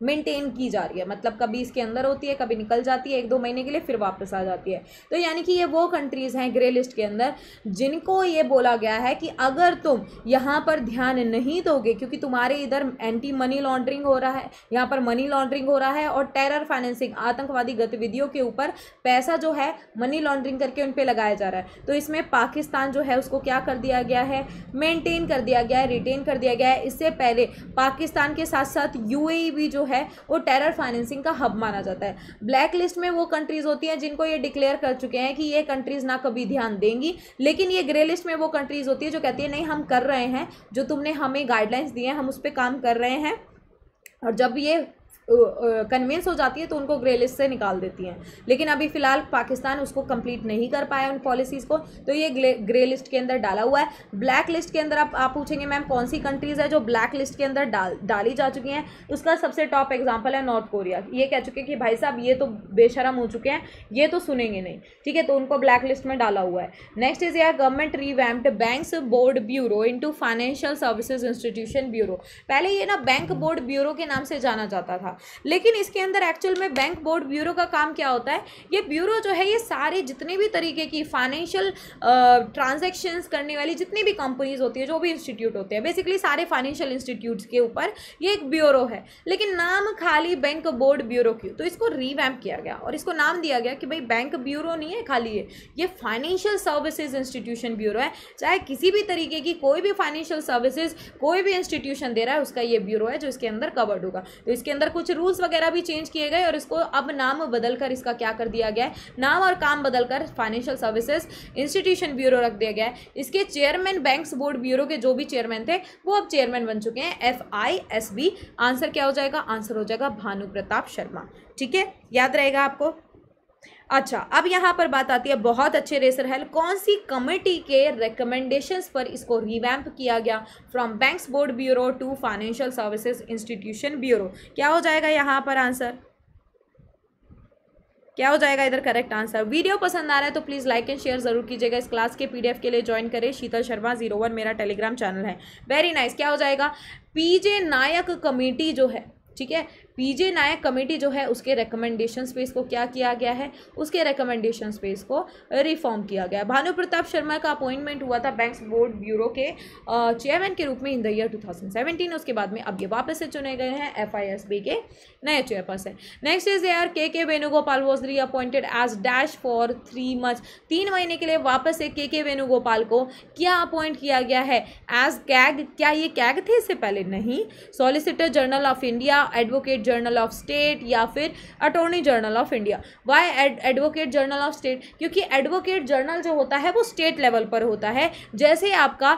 मेंटेन की जा रही है. मतलब कभी इसके अंदर होती है, कभी निकल जाती है एक दो महीने के लिए, फिर वापस आ जाती है. तो यानी कि ये वो कंट्रीज़ हैं ग्रे लिस्ट के अंदर जिनको ये बोला गया है कि अगर तुम यहाँ पर ध्यान नहीं दोगे, क्योंकि तुम्हारे इधर एंटी मनी लॉन्ड्रिंग हो रहा है, यहाँ पर मनी लॉन्ड्रिंग हो रहा है, और टेरर फाइनेंसिंग आतंकवादी गतिविधियों के ऊपर पैसा जो है मनी लॉन्ड्रिंग करके उन पर लगाया जा रहा है, तो इसमें पाकिस्तान जो है उसको क्या कर दिया गया है? मेनटेन कर दिया गया है, रिटेन कर दिया गया है. इससे पहले पाकिस्तान के साथ साथ यू ए ई भी जो है वो टेरर फाइनेंसिंग का हब माना जाता है. ब्लैक लिस्ट में वो कंट्रीज होती हैं जिनको ये डिक्लेयर कर चुके हैं कि ये कंट्रीज ना कभी ध्यान देंगी, लेकिन ये ग्रे लिस्ट में वो कंट्रीज होती है जो कहती है नहीं हम कर रहे हैं, जो तुमने हमें गाइडलाइंस दिए हैं हम उस पर काम कर रहे हैं, और जब ये कन्विंस हो जाती है तो उनको ग्रे लिस्ट से निकाल देती हैं. लेकिन अभी फ़िलहाल पाकिस्तान उसको कंप्लीट नहीं कर पाया उन पॉलिसीज़ को, तो ये ग्रे लिस्ट के अंदर डाला हुआ है. ब्लैक लिस्ट के अंदर आप आप पूछेंगे मैम कौन सी कंट्रीज़ है जो ब्लैक लिस्ट के अंदर डाल डाली जा चुकी हैं, उसका सबसे टॉप एग्जाम्पल है नॉर्थ कोरिया. ये कह चुके कि भाई साहब ये तो बेशरम हो चुके हैं, ये तो सुनेंगे नहीं, ठीक है, तो उनको ब्लैक लिस्ट में डाला हुआ है. नेक्स्ट इज़ यार government revamped banks board bureau into financial services institution bureau. पहले ये ना बैंक बोर्ड ब्यूरो के नाम से जाना जाता था, लेकिन इसके अंदर एक्चुअल में बैंक बोर्ड ब्यूरो का काम क्या होता है? ये ब्यूरो जो है ये सारे जितने भी तरीके की फाइनेंशियल ट्रांजैक्शंस करने वाली जितनी भी कंपनीज होती है, जो भी इंस्टीट्यूट होते हैं, बेसिकली सारे फाइनेंशियल इंस्टीट्यूट्स के ऊपर ये एक ब्यूरो है, लेकिन नाम खाली बैंक बोर्ड ब्यूरो की, तो इसको रिवैम्प किया गया और इसको नाम दिया गया कि भाई बैंक ब्यूरो नहीं है खाली, ये ये फाइनेंशियल सर्विसेज इंस्टीट्यूशन ब्यूरो है. चाहे किसी भी तरीके की कोई भी फाइनेंशियल सर्विसेज कोई भी इंस्टीट्यूशन दे रहा है उसका ये ब्यूरो है जो इसके अंदर कवर्ड होगा. तो इसके अंदर कुछ रूल्स वगैरह भी चेंज किए गए और इसको अब नाम बदलकर इसका क्या कर दिया गया है, नाम और काम बदलकर फाइनेंशियल सर्विसेज इंस्टीट्यूशन ब्यूरो रख दिया गया है. इसके चेयरमैन बैंक्स बोर्ड ब्यूरो के जो भी चेयरमैन थे वो अब चेयरमैन बन चुके हैं F I S B. Answer क्या हो जाएगा? आंसर हो जाएगा भानु प्रताप शर्मा. ठीक है, याद रहेगा आपको. अच्छा, अब यहाँ पर बात आती है बहुत अच्छे रेसर हेल्प, कौन सी कमेटी के रिकमेंडेशंस पर इसको रिवैम्प किया गया from banks board bureau to financial services institution bureau. क्या हो जाएगा यहाँ पर आंसर, क्या हो जाएगा इधर करेक्ट आंसर। वीडियो पसंद आ रहा है तो प्लीज़ लाइक एंड शेयर जरूर कीजिएगा। इस क्लास के पीडीएफ के लिए ज्वाइन करें, शीतल शर्मा जीरो वन मेरा टेलीग्राम चैनल है। वेरी नाइस, क्या हो जाएगा पीजे नायक कमेटी जो है, ठीक है, पीजे नायक कमेटी जो है उसके रिकमेंडेशंस पे इसको क्या किया गया है, उसके रिकमेंडेशंस पे इसको रिफॉर्म किया गया। भानु प्रताप शर्मा का अपॉइंटमेंट हुआ था बैंक्स बोर्ड ब्यूरो के चेयरमैन के रूप में in the year two thousand seventeen. उसके बाद में अब ये वापस से चुने गए हैं एफआईएसबी के नए chairperson. Next is air K K Venugopal was reappointed as dash for three month तीन महीने के लिए वापस से के के वेणुगोपाल को क्या अपॉइंट किया गया है एज कैग। क्या ये कैग थे इससे पहले? नहीं। Solicitor general of India, advocate general of state या फिर attorney general of India. Why advocate general of state? क्योंकि एडवोकेट जनरल जो होता है वो स्टेट लेवल पर होता है, जैसे आपका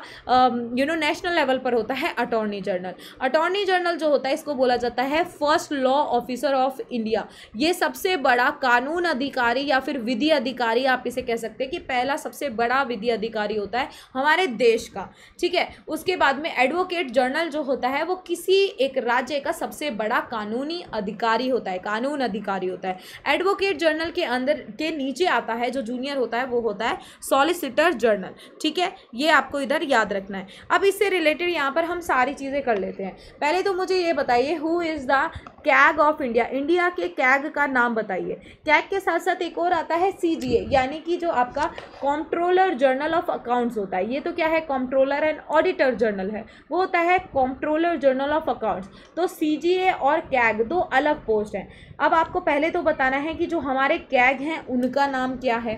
यू नो नेशनल लेवल पर होता है अटॉर्नी जनरल। अटॉर्नी जनरल जो होता है इसको बोला जाता है first law officer of India. ये सबसे बड़ा कानून अधिकारी या फिर विधि अधिकारी, आप इसे कह सकते हैं कि पहला सबसे बड़ा विधि अधिकारी होता है हमारे देश का, ठीक है। उसके बाद में एडवोकेट जनरल जो होता है वो किसी एक राज्य का सबसे बड़ा कानून कानूनी अधिकारी होता है, कानून अधिकारी होता है। एडवोकेट जनरल के अंदर के नीचे आता है जो जूनियर होता है वो होता है सॉलिसिटर जनरल, ठीक है। ये आपको इधर याद रखना है। अब इससे रिलेटेड यहाँ पर हम सारी चीज़ें कर लेते हैं। पहले तो मुझे ये बताइए who is the CAG of India, India के कैग का नाम बताइए। कैग के साथ साथ एक और आता है सीजीए, यानी कि जो आपका कॉम्प्ट्रोलर जनरल ऑफ अकाउंट्स होता है। ये तो क्या है, कॉम्प्ट्रोलर एंड ऑडिटर जनरल है, वो होता है कॉम्प्ट्रोलर जनरल ऑफ अकाउंट्स। तो सीजीए और कैग दो अलग पोस्ट हैं। अब आपको पहले तो बताना है कि जो हमारे कैग हैं उनका नाम क्या है,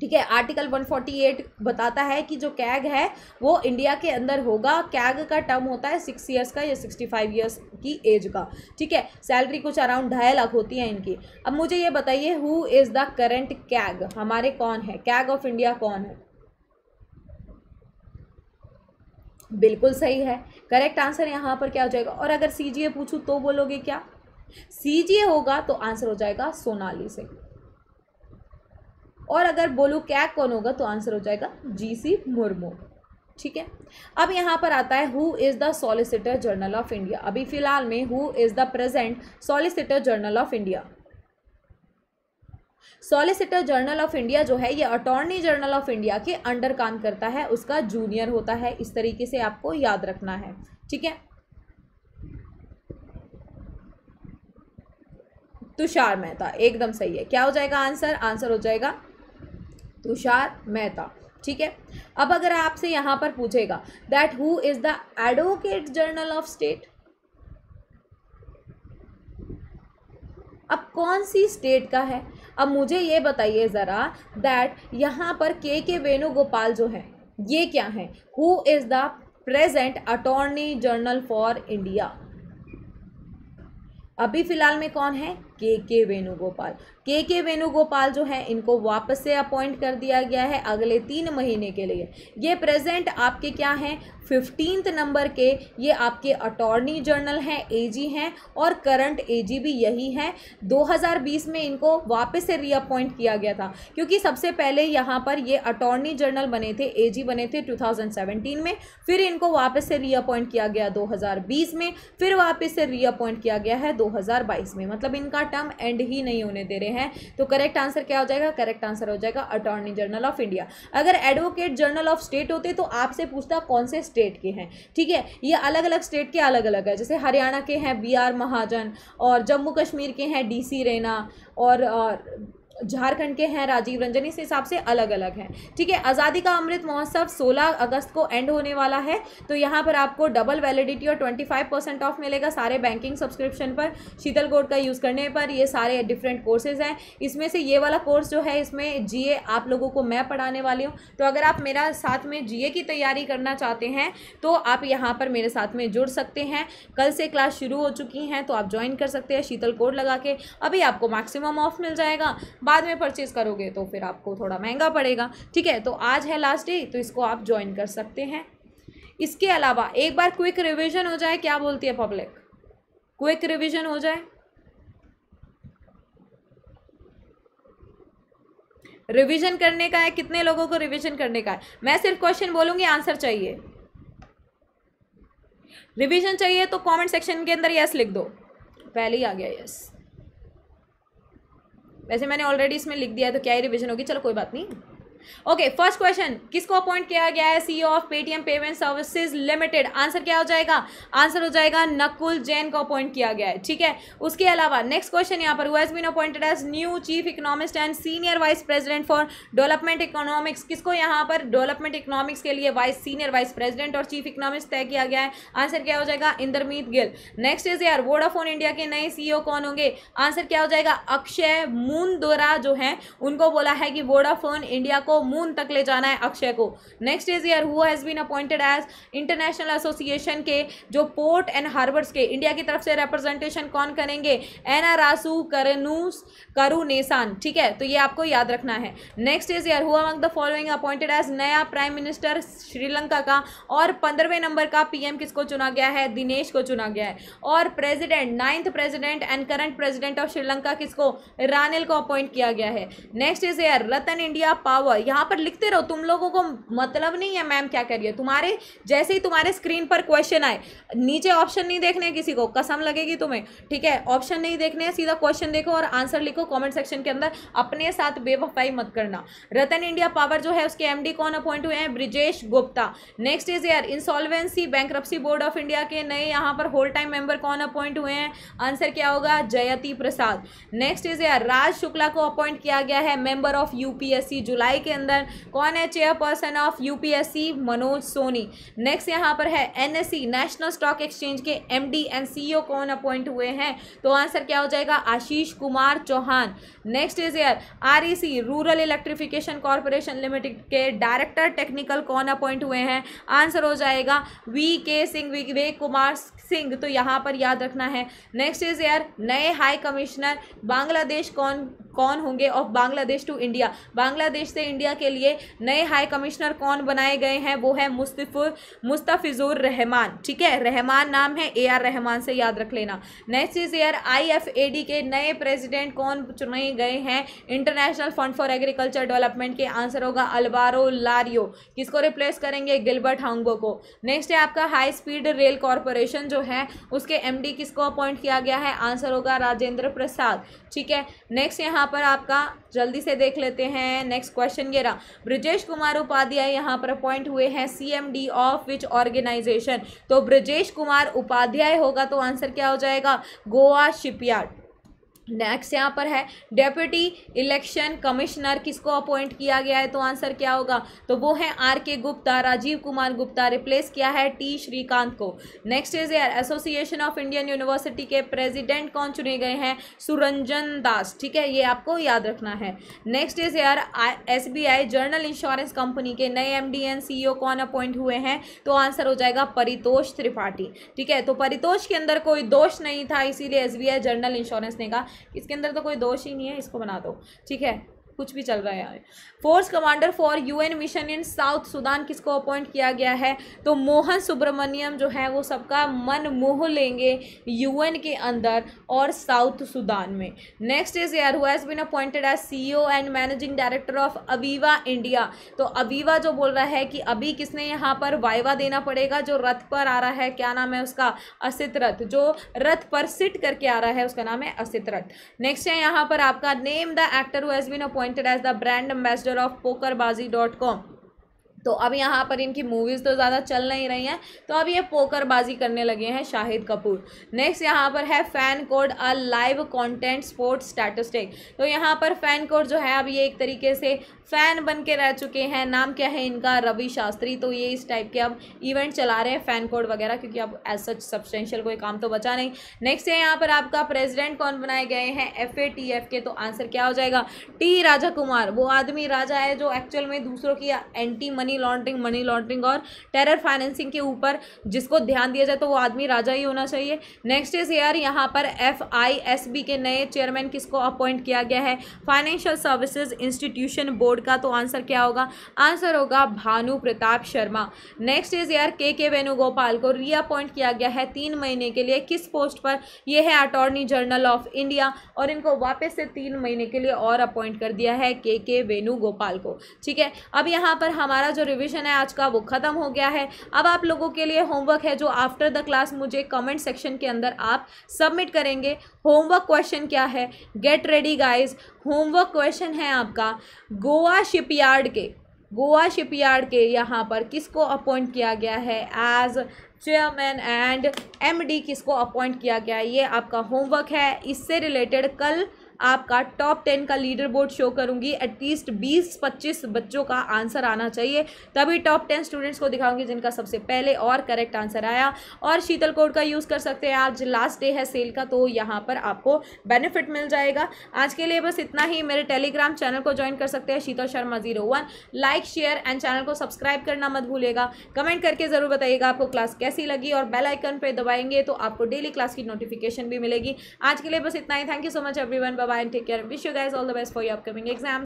ठीक है। आर्टिकल वन फोर्टी एट बताता है कि जो कैग है वो इंडिया के अंदर होगा। कैग का टर्म होता है सिक्स इयर्स का या सिक्सटी फाइव ईयर्स की एज का, ठीक है। सैलरी कुछ अराउंड ढाई लाख होती है इनकी। अब मुझे ये बताइए who is the current CAG, हमारे कौन है कैग ऑफ इंडिया, कौन है? बिल्कुल सही है, करेक्ट आंसर यहाँ पर क्या हो जाएगा। और अगर सी जी ए पूछूँ तो बोलोगे क्या? सी जी ए होगा तो आंसर हो जाएगा सोनाली से। और अगर बोलूँ कैग कौन होगा तो आंसर हो जाएगा जी सी मुर्मू, ठीक है। अब यहाँ पर आता है who is the solicitor general of India. अभी फ़िलहाल में who is the present solicitor general of India. Solicitor general of India जो है ये अटॉर्नी जनरल ऑफ इंडिया के अंडर काम करता है, उसका जूनियर होता है। इस तरीके से आपको याद रखना है, ठीक है। तुषार मेहता एकदम सही है। क्या हो जाएगा आंसर? आंसर हो जाएगा तुषार मेहता, ठीक है। अब अगर आपसे यहाँ पर पूछेगा that who is the advocate general of state, अब कौन सी स्टेट का है? अब मुझे ये बताइए ज़रा दैट यहाँ पर के के वेणुगोपाल जो है ये क्या है? Who is the present attorney general for India. अभी फ़िलहाल में कौन है? के के वेणुगोपाल। के के वेणुगोपाल जो है इनको वापस से अपॉइंट कर दिया गया है अगले तीन महीने के लिए। ये प्रेजेंट आपके क्या हैं? फिफ्टींथ नंबर के। ये आपके अटॉर्नी जनरल हैं, एजी हैं, और करंट एजी भी यही हैं। दो हज़ार बीस में इनको वापस से रीअपॉइंट किया गया था, क्योंकि सबसे पहले यहाँ पर ये अटॉर्नी जनरल बने थे, एजी बने थे टू थाउजेंड सेवेंटीन में। फिर इनको वापस से रीअपॉइंट किया गया दो हज़ार बीस में, फिर वापस से रीअपॉइंट किया गया है दो हज़ार बाईस में। मतलब इनका टर्म एंड ही नहीं होने दे रहे हैं। तो करेक्ट आंसर क्या हो जाएगा? करेक्ट आंसर हो जाएगा अटॉर्नी जनरल ऑफ इंडिया। अगर एडवोकेट जनरल ऑफ स्टेट होते तो आपसे पूछता कौन से स्टेट के हैं, ठीक है। ये अलग अलग स्टेट के अलग अलग है, जैसे हरियाणा के हैं बी आर महाजन, और जम्मू कश्मीर के हैं डी सी रैना, और, और झारखंड के हैं राजीव रंजन। इस हिसाब से अलग अलग हैं, ठीक है। आज़ादी का अमृत महोत्सव सोलह अगस्त को एंड होने वाला है, तो यहाँ पर आपको डबल वैलिडिटी और पच्चीस परसेंट ऑफ मिलेगा सारे बैंकिंग सब्सक्रिप्शन पर, शीतल कोड का यूज़ करने पर। ये सारे डिफरेंट कोर्सेज़ हैं, इसमें से ये वाला कोर्स जो है इसमें जीए आप लोगों को मैं पढ़ाने वाली हूँ। तो अगर आप मेरा साथ में जीए की तैयारी करना चाहते हैं तो आप यहाँ पर मेरे साथ में जुड़ सकते हैं। कल से क्लास शुरू हो चुकी हैं, तो आप ज्वाइन कर सकते हैं शीतल कोड लगा के। अभी आपको मैक्सिमम ऑफ मिल जाएगा, बाद में परचेज़ करोगे तो फिर आपको थोड़ा महंगा पड़ेगा, ठीक है। तो आज है लास्ट डे, तो इसको आप ज्वाइन कर सकते हैं। इसके अलावा एक बार क्विक रिवीजन हो जाए, क्या बोलती है पब्लिक? क्विक रिवीजन हो जाए, रिवीजन करने का है, कितने लोगों को रिवीजन करने का है। मैं सिर्फ क्वेश्चन बोलूँगी, आंसर चाहिए। रिवीजन चाहिए तो कमेंट सेक्शन के अंदर यस लिख दो। पहले ही आ गया यस, वैसे मैंने ऑलरेडी इसमें लिख दिया है तो क्या ही रिवीजन होगी, चलो कोई बात नहीं। ओके, फर्स्ट क्वेश्चन, किसको अपॉइंट किया गया है CEO of Paytm payment services limited? Answer क्या हो जाएगा? आंसर हो जाएगा नकुल जैन को अपॉइंट किया गया है, ठीक है। उसके अलावा नेक्स्ट क्वेश्चन यहाँ पर, who has been appointed as new chief economist and senior vice president for development economics? किसको यहाँ पर डेवलपमेंट इकोनॉमिक्स के लिए वाइस सीनियर वाइस प्रेसिडेंट और चीफ इकोनॉमिस्ट तय किया गया है? आंसर क्या हो जाएगा? इंद्रमीत गिल। नेक्स्ट इज यार, वोडाफोन इंडिया के नए सीईओ कौन होंगे? आंसर क्या हो जाएगा? अक्षय मुंद्रा जो है उनको बोला है कि वोडाफोन इंडिया को मून तक ले जाना है, अक्षय को। Next is here, who has been appointed as international association के जो पोर्ट एंड हार्बर्स के इंडिया की तरफ से रिप्रेजेंटेशन कौन करेंगे? अन्नारासु करुनेसन, ठीक है, तो ये आपको याद रखना है। Next is here, who among the following appointed as नया प्राइम मिनिस्टर श्रीलंका का और पंद्रहवें नंबर का पीएम किसको चुना गया है? दिनेश को चुना गया है। और president, ninth president and current president of Sri Lanka किसको? रानिल को अपॉइंट किया गया है। Next is here, Ratan India power, यहाँ पर लिखते रहो, तुम लोगों को मतलब नहीं है मैम क्या कर रही है। तुम्हारे जैसे ही तुम्हारे स्क्रीन पर क्वेश्चन आए, नीचे ऑप्शन नहीं देखने किसी को, कसम लगेगी तुम्हें, ठीक है। ऑप्शन नहीं देखने, सीधा क्वेश्चन देखो और आंसर लिखो कमेंट सेक्शन के अंदर, अपने साथ बेवफाई मत करना। रतन इंडिया पावर जो है उसके एमडी कौन अपॉइंट हुए हैं? ब्रिजेश गुप्ता। नेक्स्ट इज यार, insolvency bankruptcy board of India के नए यहाँ पर होल टाइम मेंबर कौन अपॉइंट हुए हैं? आंसर क्या होगा? जयती प्रसाद। नेक्स्ट इज यार, राज शुक्ला को अपॉइंट किया गया है मेंबर ऑफ यूपीएससी जुलाई के अंदर। कौन है chairperson of UPSC? Manoj Soni. Next यहाँ पर है, एनएससी नेशनल स्टॉक एक्सचेंज के एमडी एंड सीईओ कौन अपॉइंट हुए हैं? तो आंसर क्या हो जाएगा? Ashish Kumar Chauhan. Next is here, REC rural electrification corporation limited के डायरेक्टर टेक्निकल कौन अपॉइंट हुए हैं? आंसर हो जाएगा वी के सिंह, विवेक कुमार सिंह, तो यहाँ पर याद रखना है। नेक्स्ट इज हियर, नए हाई कमिश्नर बांग्लादेश कौन कौन होंगे of Bangladesh to India? Bangladesh से इंडिया के लिए नए हाई कमिश्नर कौन बनाए गए हैं? वो है मुस्तफुर मुस्तफिजुर रहमान, ठीक है, रहमान नाम है, ए आर रहमान से याद रख लेना। नेक्स्ट इज ईयर, आईएफएडी के नए प्रेसिडेंट कौन चुने गए हैं? International fund for agriculture development के, आंसर होगा अल्वारो लारियो। किसको रिप्लेस करेंगे? गिलबर्ट हांगो को। नेक्स्ट है आपका हाई स्पीड रेल कॉरपोरेशन जो है उसके एम डी किसको अपॉइंट किया गया है? आंसर होगा राजेंद्र प्रसाद, ठीक है। नेक्स्ट यहाँ पर आपका जल्दी से देख लेते हैं, नेक्स्ट क्वेश्चन ये रहा, ब्रजेश कुमार उपाध्याय यहाँ पर अपॉइंट हुए हैं सीएमडी ऑफ विच ऑर्गेनाइजेशन? तो ब्रजेश कुमार उपाध्याय होगा, तो आंसर क्या हो जाएगा? गोवा शिपयार्ड। नेक्स्ट यहाँ पर है, डेप्यूटी इलेक्शन कमिश्नर किसको अपॉइंट किया गया है? तो आंसर क्या होगा? तो वो है R K Gupta, Rajiv Kumar Gupta, replace किया है टी श्रीकांत को। नेक्स्ट इज यार, एसोसिएशन ऑफ इंडियन यूनिवर्सिटी के प्रेसिडेंट कौन चुने गए हैं? सुरंजन दास, ठीक है, ये आपको याद रखना है। नेक्स्ट इज यार, S B I general insurance company के नए M D and C E O कौन अपॉइंट हुए हैं? तो आंसर हो जाएगा परितोष त्रिपाठी, ठीक है। तो परितोष के अंदर कोई दोष नहीं था, इसीलिए S B I general insurance ने कहा इसके अंदर तो कोई दोष ही नहीं है, इसको बना दो, ठीक है, कुछ भी चल रहा है यहाँ। Force commander for UN mission in south Sudan किसको अपॉइंट किया गया है? तो मोहन सुब्रमण्यम जो है वो सबका मन मोह लेंगे यूएन के अंदर और साउथ सुडान में। नेक्स्ट इज यार, who has been appointed as CEO and managing director of Aviva India? तो अवीवा जो बोल रहा है कि अभी किसने यहाँ पर वाइवा देना पड़ेगा, जो रथ पर आ रहा है, क्या नाम है उसका? असित रथ, जो रथ पर सिट करके आ रहा है उसका नाम है असित रथ। नेक्स्ट है यहाँ पर आपका, name the actor who has been appointed as the brand ambassador of pokerbazi dot com। तो अब यहाँ पर इनकी मूवीज़ तो ज़्यादा चल नहीं रही हैं, तो अब ये पोकरबाजी करने लगे हैं शाहिद कपूर। नेक्स्ट यहाँ पर है, FanCode a live content sports statistic. तो यहाँ पर फैन कोड जो है अब ये एक तरीके से फ़ैन बन के रह चुके हैं, नाम क्या है इनका? रवि शास्त्री। तो ये इस टाइप के अब इवेंट चला रहे हैं फैन कोड वगैरह, क्योंकि अब एज सच सब्सटेंशियल कोई काम तो बचा नहीं। नेक्स्ट है यहाँ पर आपका, प्रेजिडेंट कौन बनाए गए हैं एफ ए टी एफ के? तो आंसर क्या हो जाएगा? टी राजा कुमार। वो आदमी राजा है जो एक्चुअल में दूसरों की anti money money laundering money laundering और टेरर फाइनेंसिंग के ऊपर जिसको ध्यान दिया जाए तो वो आदमी राजा ही होना चाहिए। नेक्स्ट इज यार यहाँ पर एफ आई एस बी के नए चेयरमैन किसको अपॉइंट किया गया है, फाइनेंशियल सर्विसेज इंस्टीट्यूशन बोर्ड का, तो आंसर क्या होगा, आंसर होगा भानु प्रताप शर्मा। नेक्स्ट इज यार के के वेणुगोपाल को रीअपॉइंट किया गया है तीन महीने के लिए किस पोस्ट पर, यह है अटॉर्नी जनरल ऑफ इंडिया, और इनको वापस से तीन महीने के लिए और अपॉइंट कर दिया है के के वेणुगोपाल को। ठीक है, अब यहाँ पर हमारा जो रिवीजन है आज का वो खत्म हो गया है। अब आप लोगों के लिए होमवर्क है जो आफ्टर द क्लास मुझे कमेंट सेक्शन के अंदर आप सबमिट करेंगे। होमवर्क क्वेश्चन क्या है, get ready guys, homework question है आपका गोवा शिपयार्ड के गोवा शिपयार्ड के यहाँ पर किसको अपॉइंट किया गया है एज चेयरमैन एंड एमडी, किसको अपॉइंट किया गया है, ये आपका होमवर्क है। इससे रिलेटेड कल आपका टॉप टेन का लीडर बोर्ड शो करूंगी, एटलीस्ट बीस पच्चीस बच्चों का आंसर आना चाहिए, तभी टॉप टेन स्टूडेंट्स को दिखाऊंगी जिनका सबसे पहले और करेक्ट आंसर आया। और शीतल कोड का यूज़ कर सकते हैं, आज लास्ट डे है सेल का, तो यहाँ पर आपको बेनिफिट मिल जाएगा। आज के लिए बस इतना ही। मेरे टेलीग्राम चैनल को ज्वाइन कर सकते हैं Sheetal Sharma zero one. Like share and channel को सब्सक्राइब करना मत भूलेगा। कमेंट करके ज़रूर बताइएगा आपको क्लास कैसी लगी, और बेल आइकन पर दबाएंगे तो आपको डेली क्लास की नोटिफिकेशन भी मिलेगी। आज के लिए बस इतना ही। Thank you so much everyone, bye and take care. Wish you guys all the best for your upcoming exam.